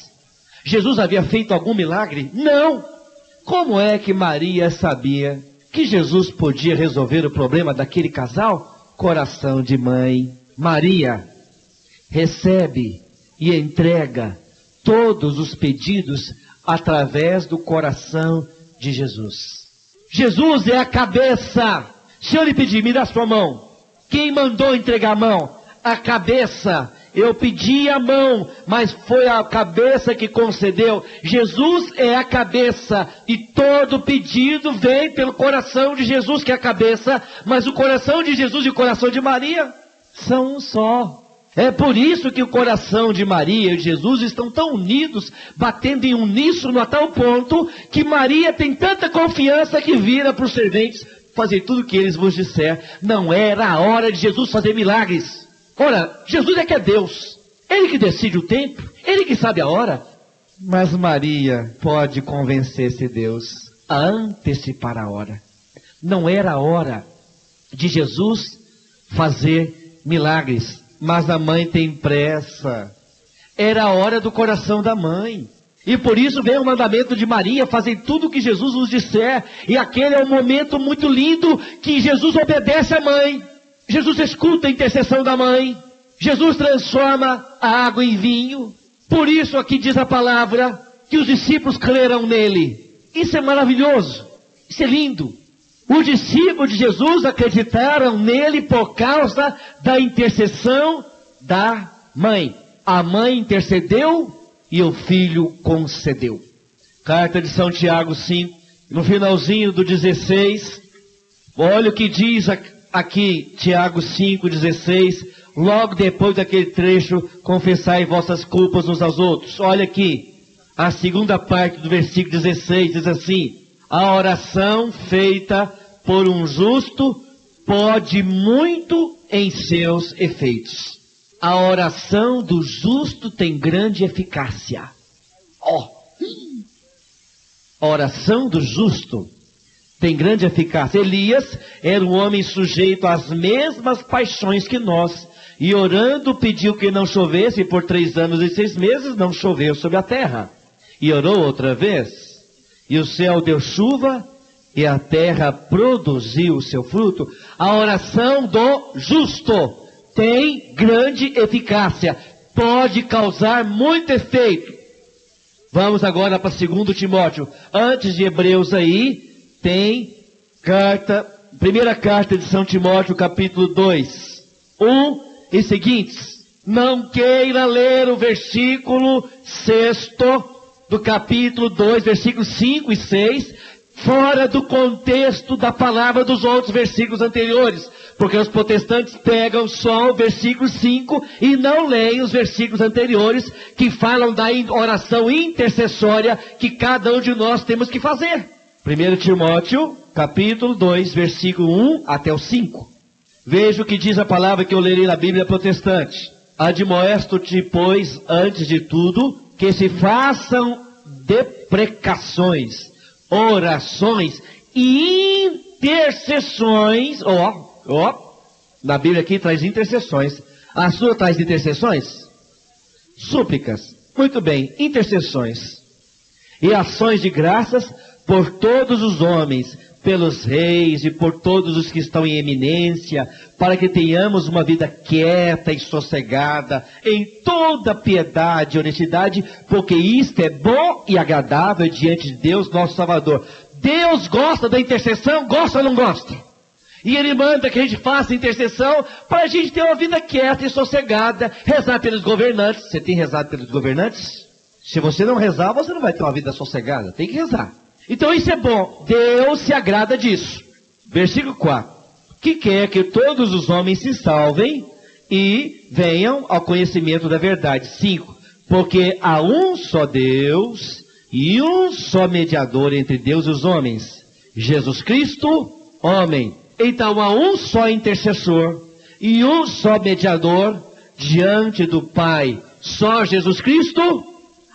Jesus havia feito algum milagre? Não! Como é que Maria sabia que Jesus podia resolver o problema daquele casal? Coração de mãe. Maria recebe e entrega todos os pedidos através do coração de Jesus. Jesus é a cabeça. Se eu lhe pedir, me dá sua mão. Quem mandou entregar a mão? A cabeça. Eu pedi a mão, mas foi a cabeça que concedeu. Jesus é a cabeça. E todo pedido vem pelo coração de Jesus, que é a cabeça. Mas o coração de Jesus e o coração de Maria são um só. É por isso que o coração de Maria e Jesus estão tão unidos, batendo em uníssono a tal ponto que Maria tem tanta confiança que vira para os serventes: fazer tudo o que eles vos disser. Não era a hora de Jesus fazer milagres. Ora, Jesus é que é Deus. Ele que decide o tempo. Ele que sabe a hora. Mas Maria pode convencer esse Deus a antecipar a hora. Não era a hora de Jesus fazer milagres. Mas a mãe tem pressa. Era a hora do coração da mãe. E por isso vem o mandamento de Maria: fazem tudo o que Jesus nos disser. E aquele é um momento muito lindo que Jesus obedece à mãe. Jesus escuta a intercessão da mãe. Jesus transforma a água em vinho. Por isso aqui diz a palavra que os discípulos creram nele. Isso é maravilhoso. Isso é lindo. Os discípulos de Jesus acreditaram nele por causa da intercessão da mãe. A mãe intercedeu e o filho concedeu. Carta de São Tiago cinco, no finalzinho do dezesseis, olha o que diz aqui, Tiago cinco, dezesseis, logo depois daquele trecho: confessai vossas culpas uns aos outros. Olha aqui, a segunda parte do versículo dezesseis diz assim: a oração feita por um justo pode muito em seus efeitos. A oração do justo tem grande eficácia. Ó, oh. A oração do justo tem grande eficácia. Elias era um homem sujeito às mesmas paixões que nós, e orando pediu que não chovesse, e por três anos e seis meses não choveu sobre a terra. E orou outra vez, e o céu deu chuva, e a terra produziu o seu fruto. A oração do justo tem grande eficácia, pode causar muito efeito. Vamos agora para segundo Timóteo, antes de Hebreus aí, tem carta, primeira carta de São Timóteo, capítulo dois, um e seguintes. Não queira ler o versículo seis do capítulo dois, versículos cinco e seis, fora do contexto da palavra dos outros versículos anteriores, porque os protestantes pegam só o versículo cinco e não leem os versículos anteriores que falam da oração intercessória que cada um de nós temos que fazer. primeiro Timóteo, capítulo dois, versículo um até o cinco. Veja o que diz a palavra que eu lerei na Bíblia protestante. Admoesto-te, pois, antes de tudo, que se façam deprecações, orações e intercessões. Ó, ó, na Bíblia aqui traz intercessões. A sua traz intercessões? Súplicas. Muito bem, intercessões. E ações de graças por todos os homens, pelos reis e por todos os que estão em eminência, para que tenhamos uma vida quieta e sossegada, em toda piedade e honestidade, porque isto é bom e agradável diante de Deus, nosso Salvador. Deus gosta da intercessão, gosta ou não gosta? E Ele manda que a gente faça intercessão para a gente ter uma vida quieta e sossegada, rezar pelos governantes. Você tem rezado pelos governantes? Se você não rezar, você não vai ter uma vida sossegada, tem que rezar. Então isso é bom, Deus se agrada disso. Versículo quatro. Que quer que todos os homens se salvem e venham ao conhecimento da verdade. cinco. Porque há um só Deus e um só mediador entre Deus e os homens, Jesus Cristo, homem. Então há um só intercessor e um só mediador diante do Pai, só Jesus Cristo,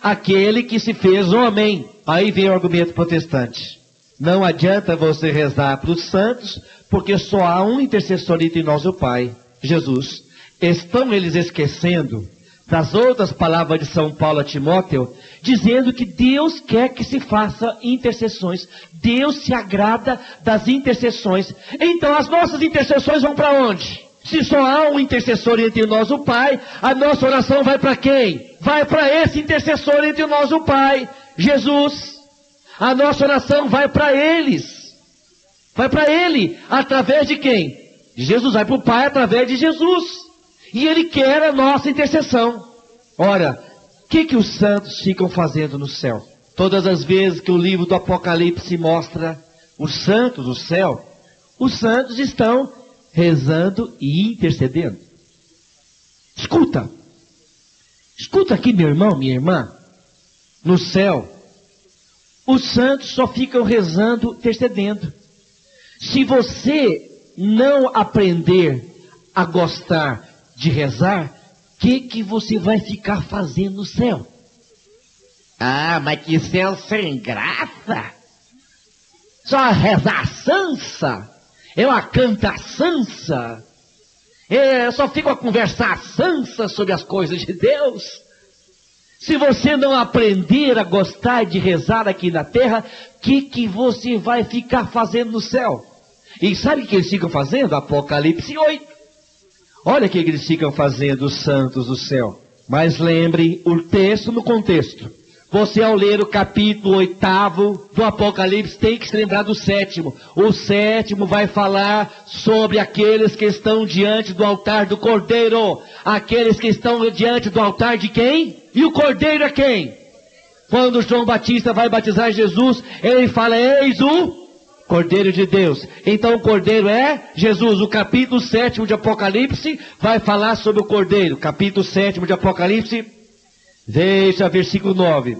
aquele que se fez homem. Aí vem o argumento protestante. Não adianta você rezar para os santos, porque só há um intercessor entre nós, o Pai, Jesus. Estão eles esquecendo das outras palavras de São Paulo a Timóteo, dizendo que Deus quer que se faça intercessões. Deus se agrada das intercessões. Então as nossas intercessões vão para onde? Se só há um intercessor entre nós, o Pai, a nossa oração vai para quem? Vai para esse intercessor entre nós, o Pai, Jesus. A nossa oração vai para eles, vai para Ele, através de quem? Jesus vai para o Pai através de Jesus, e Ele quer a nossa intercessão. Ora, o que que os santos ficam fazendo no céu? Todas as vezes que o livro do Apocalipse mostra os santos no céu, os santos estão rezando e intercedendo. Escuta, escuta aqui, meu irmão, minha irmã. No céu, os santos só ficam rezando, intercedendo. Se você não aprender a gostar de rezar, o que que você vai ficar fazendo no céu? Ah, mas que céu sem graça! Só rezar sansa, é uma canta sansa, é, só fico a conversar sansa sobre as coisas de Deus. Se você não aprender a gostar de rezar aqui na terra, o que que você vai ficar fazendo no céu? E sabe o que eles ficam fazendo? Apocalipse oito. Olha o que eles ficam fazendo, os santos do céu. Mas lembre o texto no contexto. Você, ao ler o capítulo oitavo do Apocalipse, tem que se lembrar do sétimo. O sétimo vai falar sobre aqueles que estão diante do altar do Cordeiro. Aqueles que estão diante do altar de quem? E o Cordeiro é quem? Quando João Batista vai batizar Jesus, ele fala: eis o Cordeiro de Deus. Então o Cordeiro é Jesus. O capítulo sétimo de Apocalipse vai falar sobre o Cordeiro. Capítulo sétimo de Apocalipse... Veja, versículo nove.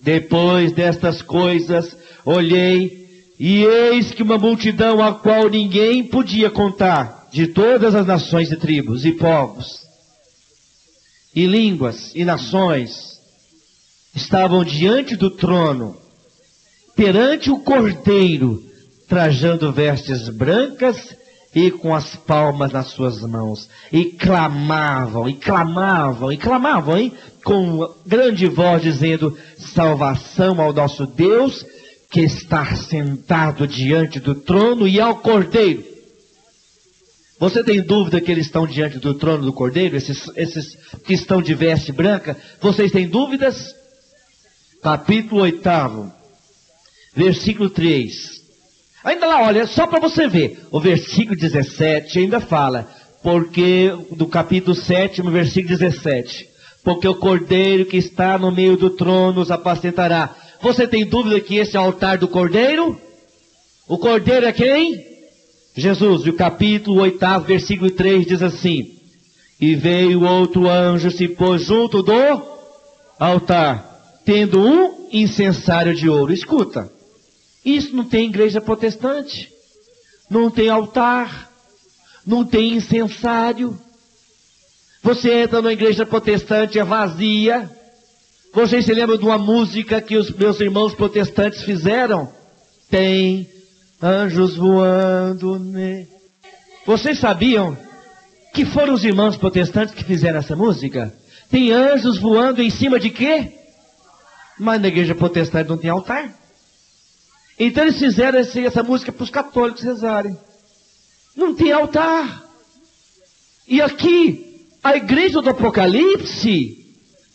Depois destas coisas, olhei, e eis que uma multidão a qual ninguém podia contar, de todas as nações e tribos, e povos, e línguas, e nações, estavam diante do trono, perante o cordeiro, trajando vestes brancas e com as palmas nas suas mãos. E clamavam, e clamavam, e clamavam, hein? Com grande voz dizendo, salvação ao nosso Deus, que está sentado diante do trono e ao cordeiro. Você tem dúvida que eles estão diante do trono do cordeiro? Esses, esses que estão de veste branca, vocês têm dúvidas? Capítulo oito, versículo três. Ainda lá, olha, só para você ver. O versículo dezessete ainda fala, porque do capítulo sete, versículo dezessete. Porque o cordeiro que está no meio do trono os apacentará. Você tem dúvida que esse é o altar do cordeiro? O cordeiro é quem? Jesus. E o capítulo oito, versículo três diz assim, e veio outro anjo, se pôs junto do altar, tendo um incensário de ouro. Escuta, isso não tem igreja protestante, não tem altar, não tem incensário. Você entra numa igreja protestante, é vazia. Vocês se lembram de uma música que os meus irmãos protestantes fizeram? Tem anjos voando, né? Vocês sabiam que foram os irmãos protestantes que fizeram essa música? Tem anjos voando em cima de quê? Mas na igreja protestante não tem altar. Então eles fizeram essa música para os católicos rezarem. Não tem altar. E aqui, a igreja do Apocalipse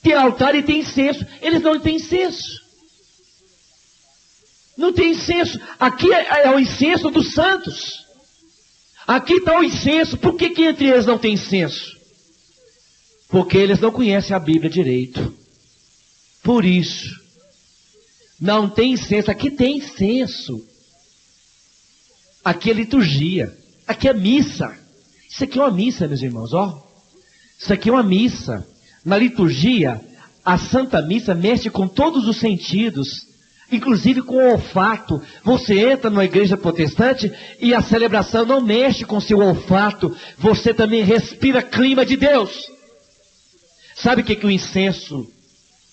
tem altar e tem incenso. Eles não têm incenso. Não tem incenso. Aqui é, é o incenso dos santos. Aqui está o incenso. Por que que entre eles não tem incenso? Porque eles não conhecem a Bíblia direito. Por isso, não tem incenso. Aqui tem incenso. Aqui é liturgia. Aqui é missa. Isso aqui é uma missa, meus irmãos. Ó. Isso aqui é uma missa. Na liturgia, a Santa Missa mexe com todos os sentidos, inclusive com o olfato. Você entra numa igreja protestante e a celebração não mexe com seu olfato. Você também respira clima de Deus. Sabe o que, que o incenso,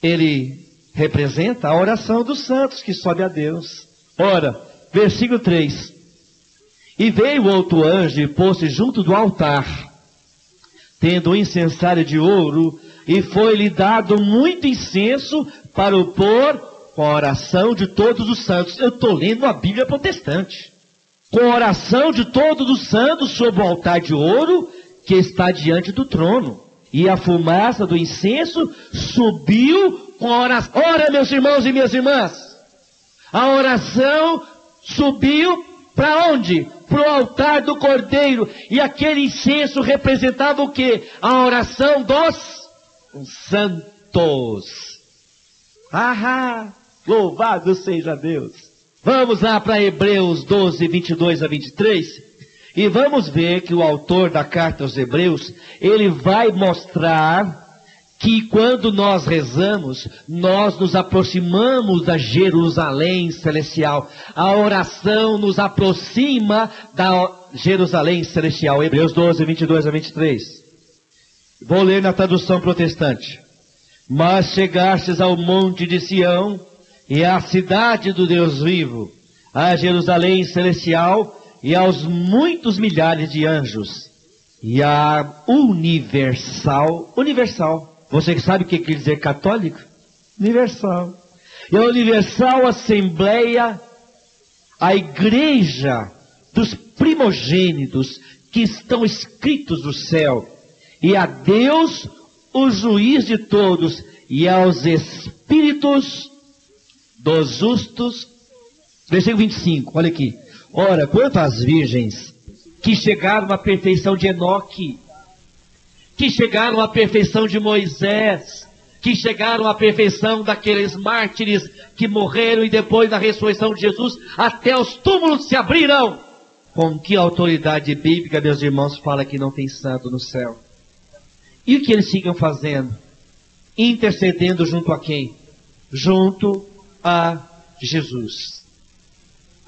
ele representa? A oração dos santos que sobe a Deus. Ora, versículo três. E veio outro anjo e pôs-se junto do altar, tendo um incensário de ouro, e foi-lhe dado muito incenso para o pôr com a oração de todos os santos. Eu estou lendo a Bíblia protestante. Com a oração de todos os santos sobre o altar de ouro que está diante do trono. E a fumaça do incenso subiu com a oração. Ora, meus irmãos e minhas irmãs, a oração subiu para onde? Para o altar do cordeiro. E aquele incenso representava o quê? A oração dos santos. Ah, louvado seja Deus. Vamos lá para Hebreus doze, vinte e dois a vinte e três. E vamos ver que o autor da carta aos Hebreus, ele vai mostrar que quando nós rezamos, nós nos aproximamos da Jerusalém Celestial. A oração nos aproxima da Jerusalém Celestial. Hebreus doze, vinte e dois a vinte e três. Vou ler na tradução protestante. Mas chegastes ao monte de Sião e à cidade do Deus vivo, à Jerusalém Celestial e aos muitos milhares de anjos, e à universal, universal, você que sabe o que quer dizer católico? Universal. E a universal assembleia, a igreja dos primogênitos que estão escritos no céu. E a Deus, o juiz de todos, e aos espíritos dos justos. Versículo vinte e cinco, olha aqui. Ora, quanto às virgens que chegaram à perfeição de Enoque, que chegaram à perfeição de Moisés, que chegaram à perfeição daqueles mártires que morreram e depois da ressurreição de Jesus, até os túmulos se abriram. Com que autoridade bíblica, meus irmãos, fala que não tem santo no céu? E o que eles ficam fazendo? Intercedendo junto a quem? Junto a Jesus.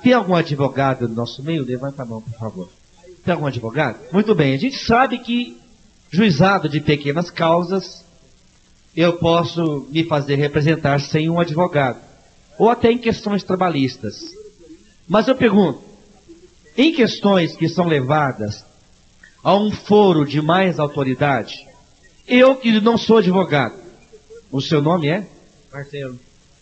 Tem algum advogado no nosso meio? Levanta a mão, por favor. Tem algum advogado? Muito bem, a gente sabe que juizado de pequenas causas, eu posso me fazer representar sem um advogado. ou até em questões trabalhistas. Mas eu pergunto, em questões que são levadas a um foro de mais autoridade, eu que não sou advogado, o seu nome é? Marcelo.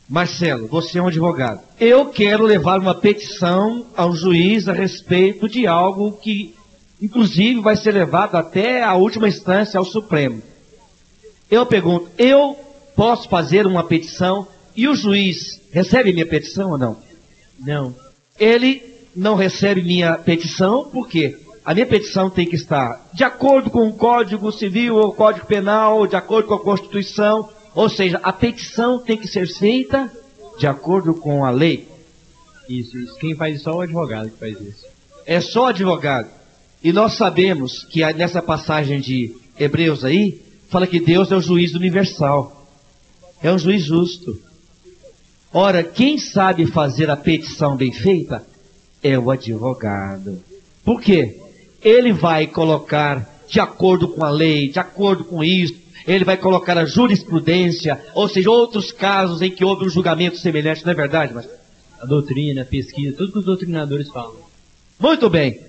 Marcelo, você é um advogado. Eu quero levar uma petição a um juiz a respeito de algo que, inclusive, vai ser levado até a última instância ao Supremo. Eu pergunto, eu posso fazer uma petição e o juiz recebe minha petição ou não? Não. Ele não recebe minha petição porque a minha petição tem que estar de acordo com o Código Civil ou Código Penal, de acordo com a Constituição. Ou seja, a petição tem que ser feita de acordo com a lei. Isso, isso. Quem faz isso é o advogado que faz isso. É só o advogado. E nós sabemos que nessa passagem de Hebreus aí, fala que Deus é o juiz universal. É um juiz justo. Ora, quem sabe fazer a petição bem feita é o advogado. Por quê? Ele vai colocar de acordo com a lei, de acordo com isso. Ele vai colocar a jurisprudência, ou seja, outros casos em que houve um julgamento semelhante, não é verdade? Mas a doutrina, a pesquisa, tudo que os doutrinadores falam. Muito bem.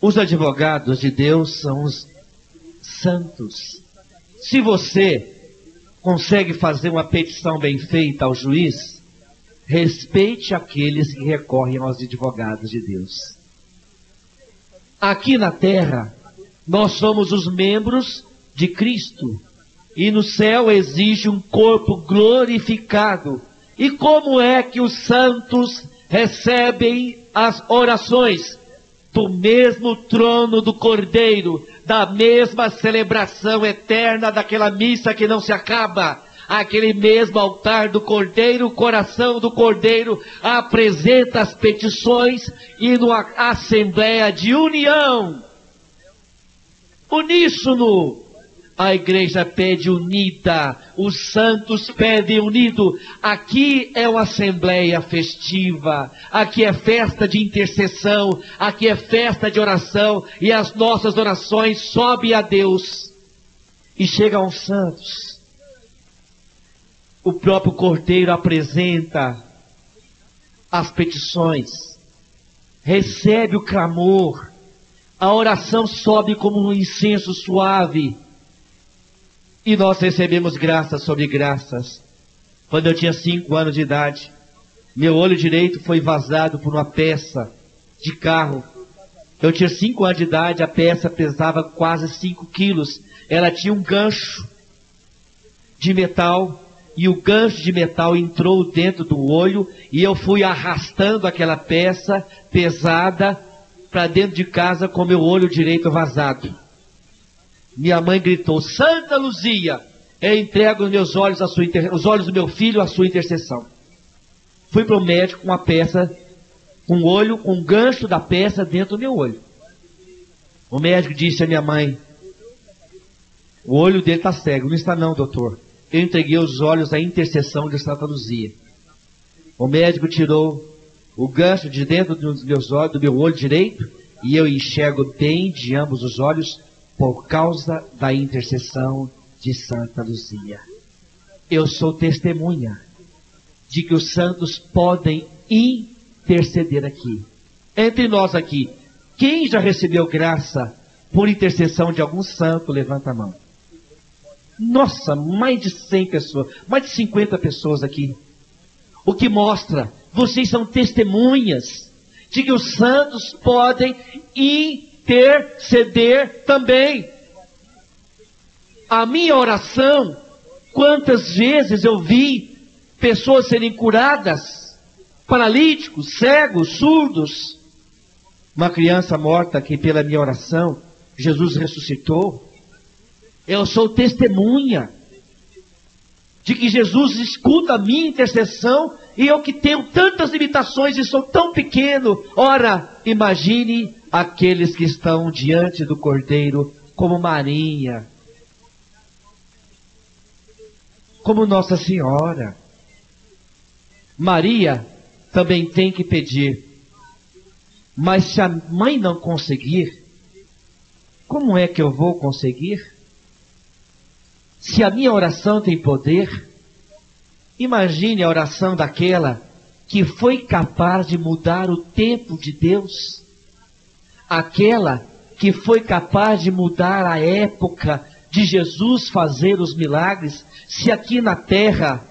Os advogados de Deus são os santos. Se você consegue fazer uma petição bem feita ao juiz, respeite aqueles que recorrem aos advogados de Deus. Aqui na terra, nós somos os membros de Cristo, e no céu exige um corpo glorificado. E como é que os santos recebem as orações? Do mesmo trono do Cordeiro, da mesma celebração eterna daquela missa que não se acaba. Aquele mesmo altar do Cordeiro, o coração do Cordeiro, apresenta as petições e numa assembleia de união, uníssono, a igreja pede unida, os santos pedem unido. Aqui é uma assembleia festiva, aqui é festa de intercessão, aqui é festa de oração, e as nossas orações sobem a Deus e chegam aos santos. O próprio Cordeiro apresenta as petições, recebe o clamor, a oração sobe como um incenso suave. E nós recebemos graças sobre graças. Quando eu tinha cinco anos de idade, meu olho direito foi vazado por uma peça de carro. Eu tinha cinco anos de idade, a peça pesava quase cinco quilos. Ela tinha um gancho de metal, e o gancho de metal entrou dentro do olho, e eu fui arrastando aquela peça pesada para dentro de casa com meu olho direito vazado. Minha mãe gritou, Santa Luzia, eu entrego os meus olhos, a sua inter... os olhos do meu filho à sua intercessão. Fui para o médico com uma peça, com um olho, com um gancho da peça dentro do meu olho. O médico disse à minha mãe, o olho dele está cego. Não está não, doutor. Eu entreguei os olhos à intercessão de Santa Luzia. O médico tirou o gancho de dentro dos meus olhos, do meu olho direito, e eu enxergo bem de ambos os olhos, por causa da intercessão de Santa Luzia. Eu sou testemunha de que os santos podem interceder aqui. Entre nós aqui, quem já recebeu graça por intercessão de algum santo, levanta a mão. Nossa, mais de cem pessoas, mais de cinquenta pessoas aqui. O que mostra, vocês são testemunhas de que os santos podem interceder. Ter, ceder também. A minha oração, quantas vezes eu vi pessoas serem curadas, paralíticos, cegos, surdos. Uma criança morta que pela minha oração, Jesus ressuscitou. Eu sou testemunha de que Jesus escuta a minha intercessão, e eu que tenho tantas limitações e sou tão pequeno. Ora, imagine aqueles que estão diante do Cordeiro, como Maria, como Nossa Senhora. Maria também tem que pedir, mas se a mãe não conseguir, como é que eu vou conseguir? Se a minha oração tem poder, Imagine a oração daquela que foi capaz de mudar o tempo de Deus. Aquela que foi capaz de mudar a época de Jesus fazer os milagres. Se aqui na terra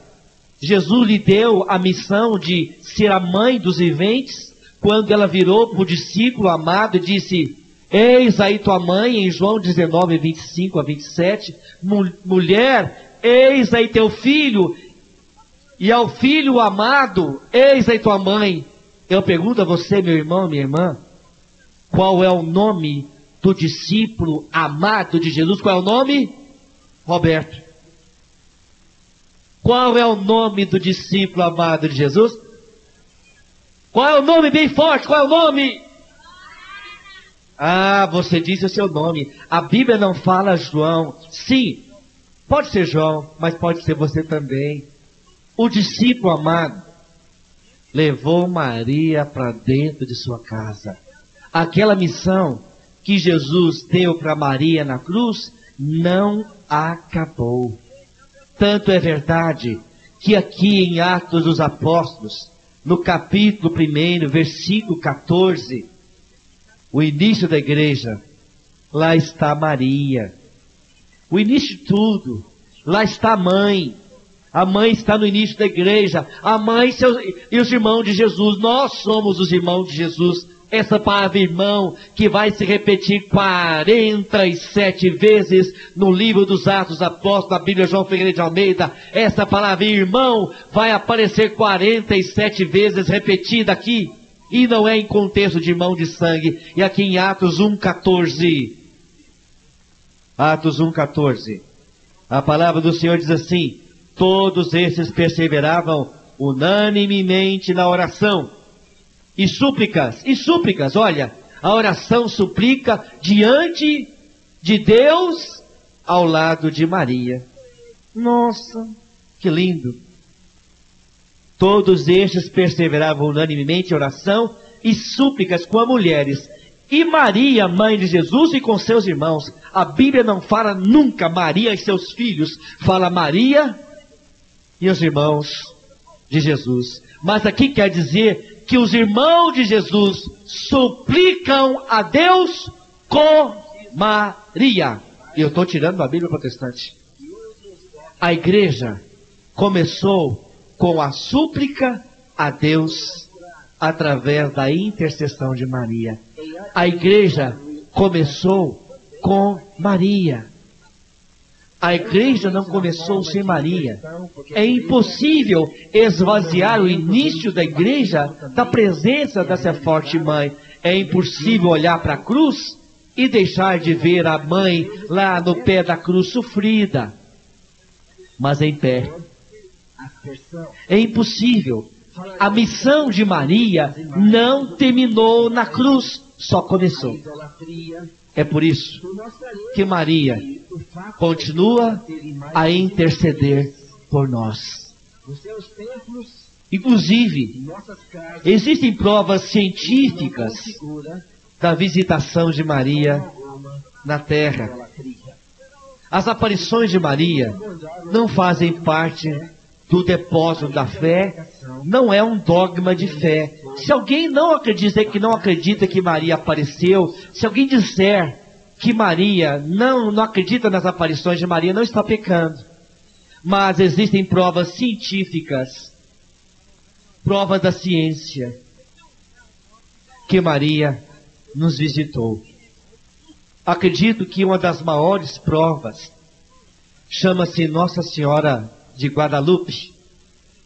Jesus lhe deu a missão de ser a mãe dos viventes, quando ela virou para o discípulo amado e disse: eis aí tua mãe, em João dezenove, vinte e cinco a vinte e sete, mulher, eis aí teu filho, e ao filho amado, eis aí tua mãe. Eu pergunto a você, meu irmão, minha irmã, qual é o nome do discípulo amado de Jesus? Qual é o nome? Roberto. Qual é o nome do discípulo amado de Jesus? Qual é o nome bem forte? Qual é o nome? Ah, você disse o seu nome. A Bíblia não fala João. Sim, pode ser João, mas pode ser você também. O discípulo amado levou Maria para dentro de sua casa. Aquela missão que Jesus deu para Maria na cruz não acabou. Tanto é verdade que aqui em Atos dos Apóstolos, no capítulo um, versículo quatorze, o início da igreja, lá está Maria. O início de tudo, lá está a mãe. A mãe está no início da igreja. A mãe e os irmãos de Jesus. Nós somos os irmãos de Jesus. Essa palavra irmão que vai se repetir quarenta e sete vezes no livro dos Atos dos Apóstolos, da Bíblia João Ferreira de Almeida. Essa palavra irmão vai aparecer quarenta e sete vezes repetida aqui. E não é em contexto de irmão de sangue. E aqui em Atos um, quatorze. Atos um, quatorze. A palavra do Senhor diz assim: todos esses perseveravam unanimemente na oração. E súplicas, e súplicas, olha, a oração suplica diante de Deus ao lado de Maria. Nossa, que lindo! Todos estes perseveravam unanimemente em oração e súplicas com as mulheres. E Maria, mãe de Jesus, e com seus irmãos. A Bíblia não fala nunca Maria e seus filhos. Fala Maria e os irmãos de Jesus. Mas aqui quer dizer que os irmãos de Jesus suplicam a Deus com Maria. E eu estou tirando a Bíblia protestante. A igreja começou com a súplica a Deus através da intercessão de Maria. A igreja começou com Maria. A igreja não começou sem Maria. É impossível esvaziar o início da igreja da presença dessa forte mãe. É impossível olhar para a cruz e deixar de ver a mãe lá no pé da cruz sofrida, mas em pé. É impossível. A missão de Maria não terminou na cruz, só começou. É por isso que Maria continua a interceder por nós. Inclusive, existem provas científicas da visitação de Maria na Terra. As aparições de Maria não fazem parte do depósito da fé, não é um dogma de fé. Se alguém não acredita, que não acredita que Maria apareceu, se alguém disser que Maria não, não acredita nas aparições de Maria, não está pecando. Mas existem provas científicas, provas da ciência, que Maria nos visitou. Acredito que uma das maiores provas chama-se Nossa Senhora de Guadalupe,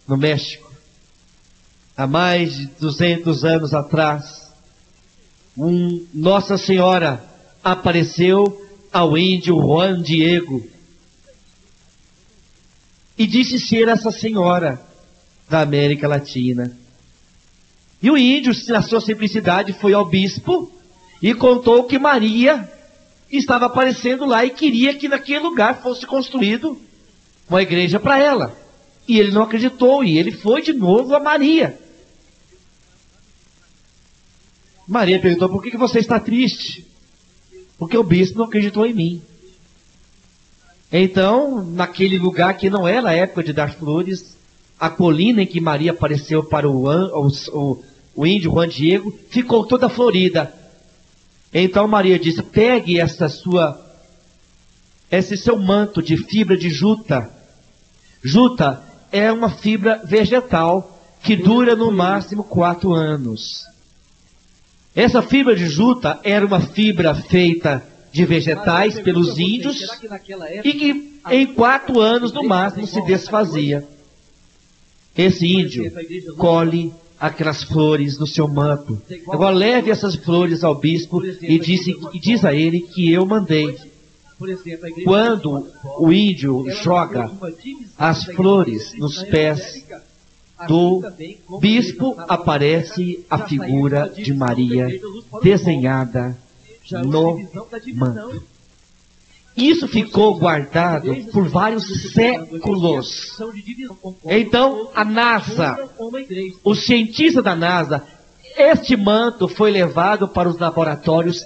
no México. Há mais de duzentos anos atrás, um Nossa Senhora apareceu ao índio Juan Diego e disse ser essa senhora da América Latina. E o índio, na sua simplicidade, foi ao bispo e contou que Maria estava aparecendo lá e queria que naquele lugar fosse construído uma igreja para ela. E ele não acreditou, e ele foi de novo a Maria. Maria perguntou: por que você está triste? Porque o bispo não acreditou em mim. Então, naquele lugar que não era a época de dar flores, a colina em que Maria apareceu para o, an, o, o, o índio Juan Diego ficou toda florida. Então Maria disse, pegue essa sua, esse seu manto de fibra de juta. Juta é uma fibra vegetal que dura no máximo quatro anos. Essa fibra de juta era uma fibra feita de vegetais pelos índios e que em quatro anos no máximo se desfazia. Esse índio colhe aquelas flores do seu manto. Agora leve essas flores ao bispo e diz, e diz a ele que eu mandei. Quando o índio joga as flores nos pés do bispo, aparece a figura de Maria desenhada no manto. Isso ficou guardado por vários séculos. Então, a NASA, os cientistas da NASA, este manto foi levado para os laboratórios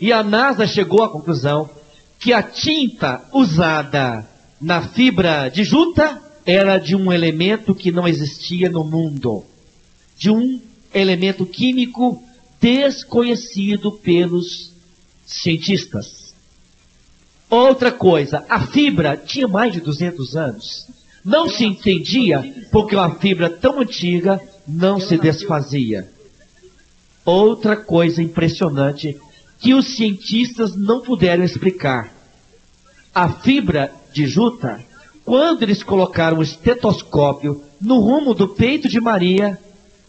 e a NASA chegou à conclusão que a tinta usada na fibra de juta era de um elemento que não existia no mundo, de um elemento químico desconhecido pelos cientistas. Outra coisa, a fibra tinha mais de duzentos anos. Não se entendia porque uma fibra tão antiga não se desfazia. Outra coisa impressionante que os cientistas não puderam explicar. A fibra de juta, quando eles colocaram o estetoscópio no rumo do peito de Maria,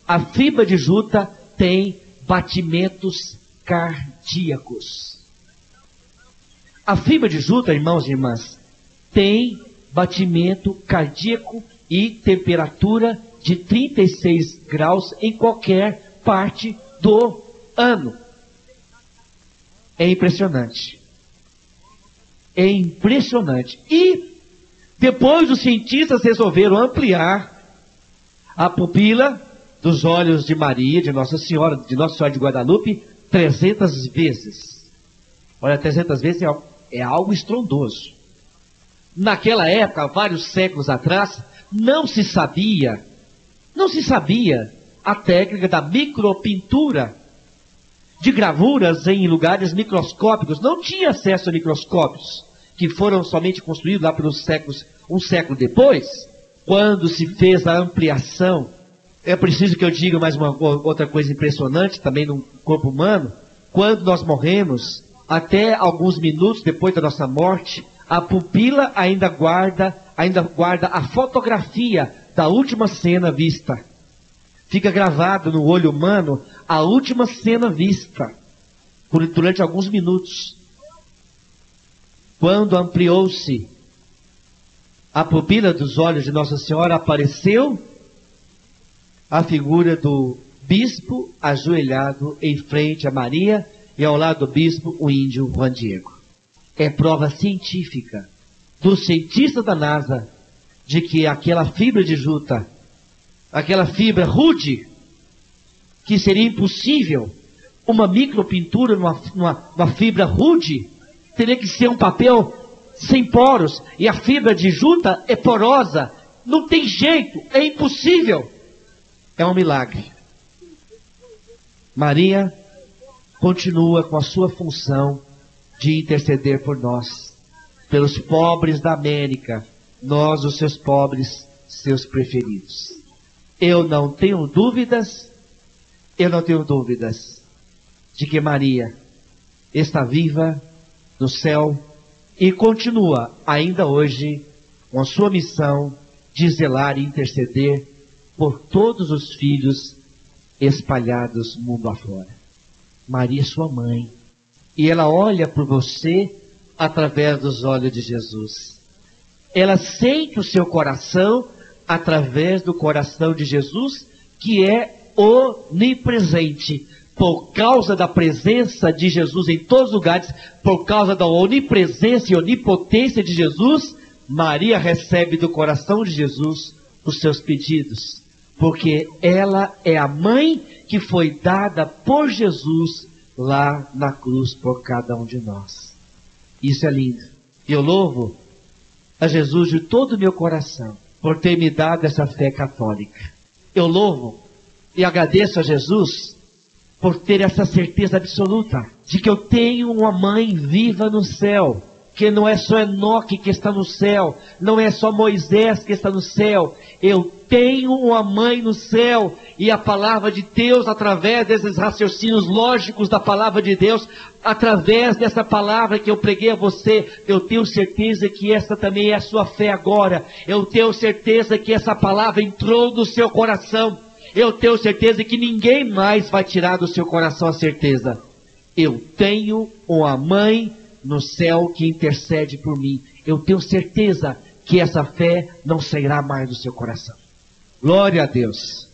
a fibra de juta tem batimentos cardíacos. A fibra de juta, irmãos e irmãs, tem batimento cardíaco e temperatura de trinta e seis graus em qualquer parte do ano. É impressionante. É impressionante. E depois os cientistas resolveram ampliar a pupila dos olhos de Maria, de Nossa Senhora, de Nossa Senhora de Guadalupe, trezentas vezes. Olha, trezentas vezes é algo. É algo estrondoso. Naquela época, vários séculos atrás, não se sabia, não se sabia a técnica da micropintura, de gravuras em lugares microscópicos. Não tinha acesso a microscópios, que foram somente construídos lá pelos séculos, um século depois, quando se fez a ampliação. É preciso que eu diga mais uma outra coisa impressionante, também no corpo humano, quando nós morremos, até alguns minutos depois da nossa morte, a pupila ainda guarda, ainda guarda a fotografia da última cena vista. Fica gravado no olho humano a última cena vista, por, durante alguns minutos. Quando ampliou-se a pupila dos olhos de Nossa Senhora, apareceu a figura do bispo ajoelhado em frente a Maria, e ao lado do bispo, o índio Juan Diego. É prova científica dos cientistas da NASA de que aquela fibra de juta, aquela fibra rude, que seria impossível, uma micropintura numa, numa, numa fibra rude, teria que ser um papel sem poros, e a fibra de juta é porosa, não tem jeito, é impossível. É um milagre. Maria continua com a sua função de interceder por nós, pelos pobres da América, nós, os seus pobres, seus preferidos. Eu não tenho dúvidas, eu não tenho dúvidas de que Maria está viva no céu e continua ainda hoje com a sua missão de zelar e interceder por todos os filhos espalhados mundo afora. Maria é sua mãe, e ela olha por você através dos olhos de Jesus. Ela sente o seu coração através do coração de Jesus, que é onipresente. Por causa da presença de Jesus em todos os lugares, por causa da onipresença e onipotência de Jesus, Maria recebe do coração de Jesus os seus pedidos. Porque ela é a mãe que foi dada por Jesus lá na cruz por cada um de nós. Isso é lindo. Eu louvo a Jesus de todo o meu coração. por ter me dado essa fé católica. Eu louvo e agradeço a Jesus por ter essa certeza absoluta de que eu tenho uma mãe viva no céu, que não é só Enoque que está no céu, não é só Moisés que está no céu. Eu tenho uma mãe no céu, e a palavra de Deus, através desses raciocínios lógicos da palavra de Deus, através dessa palavra que eu preguei a você, eu tenho certeza que essa também é a sua fé agora. Eu tenho certeza que essa palavra entrou no seu coração. Eu tenho certeza que ninguém mais vai tirar do seu coração a certeza. Eu tenho uma mãe no céu que intercede por mim. Eu tenho certeza que essa fé não sairá mais do seu coração. Glória a Deus.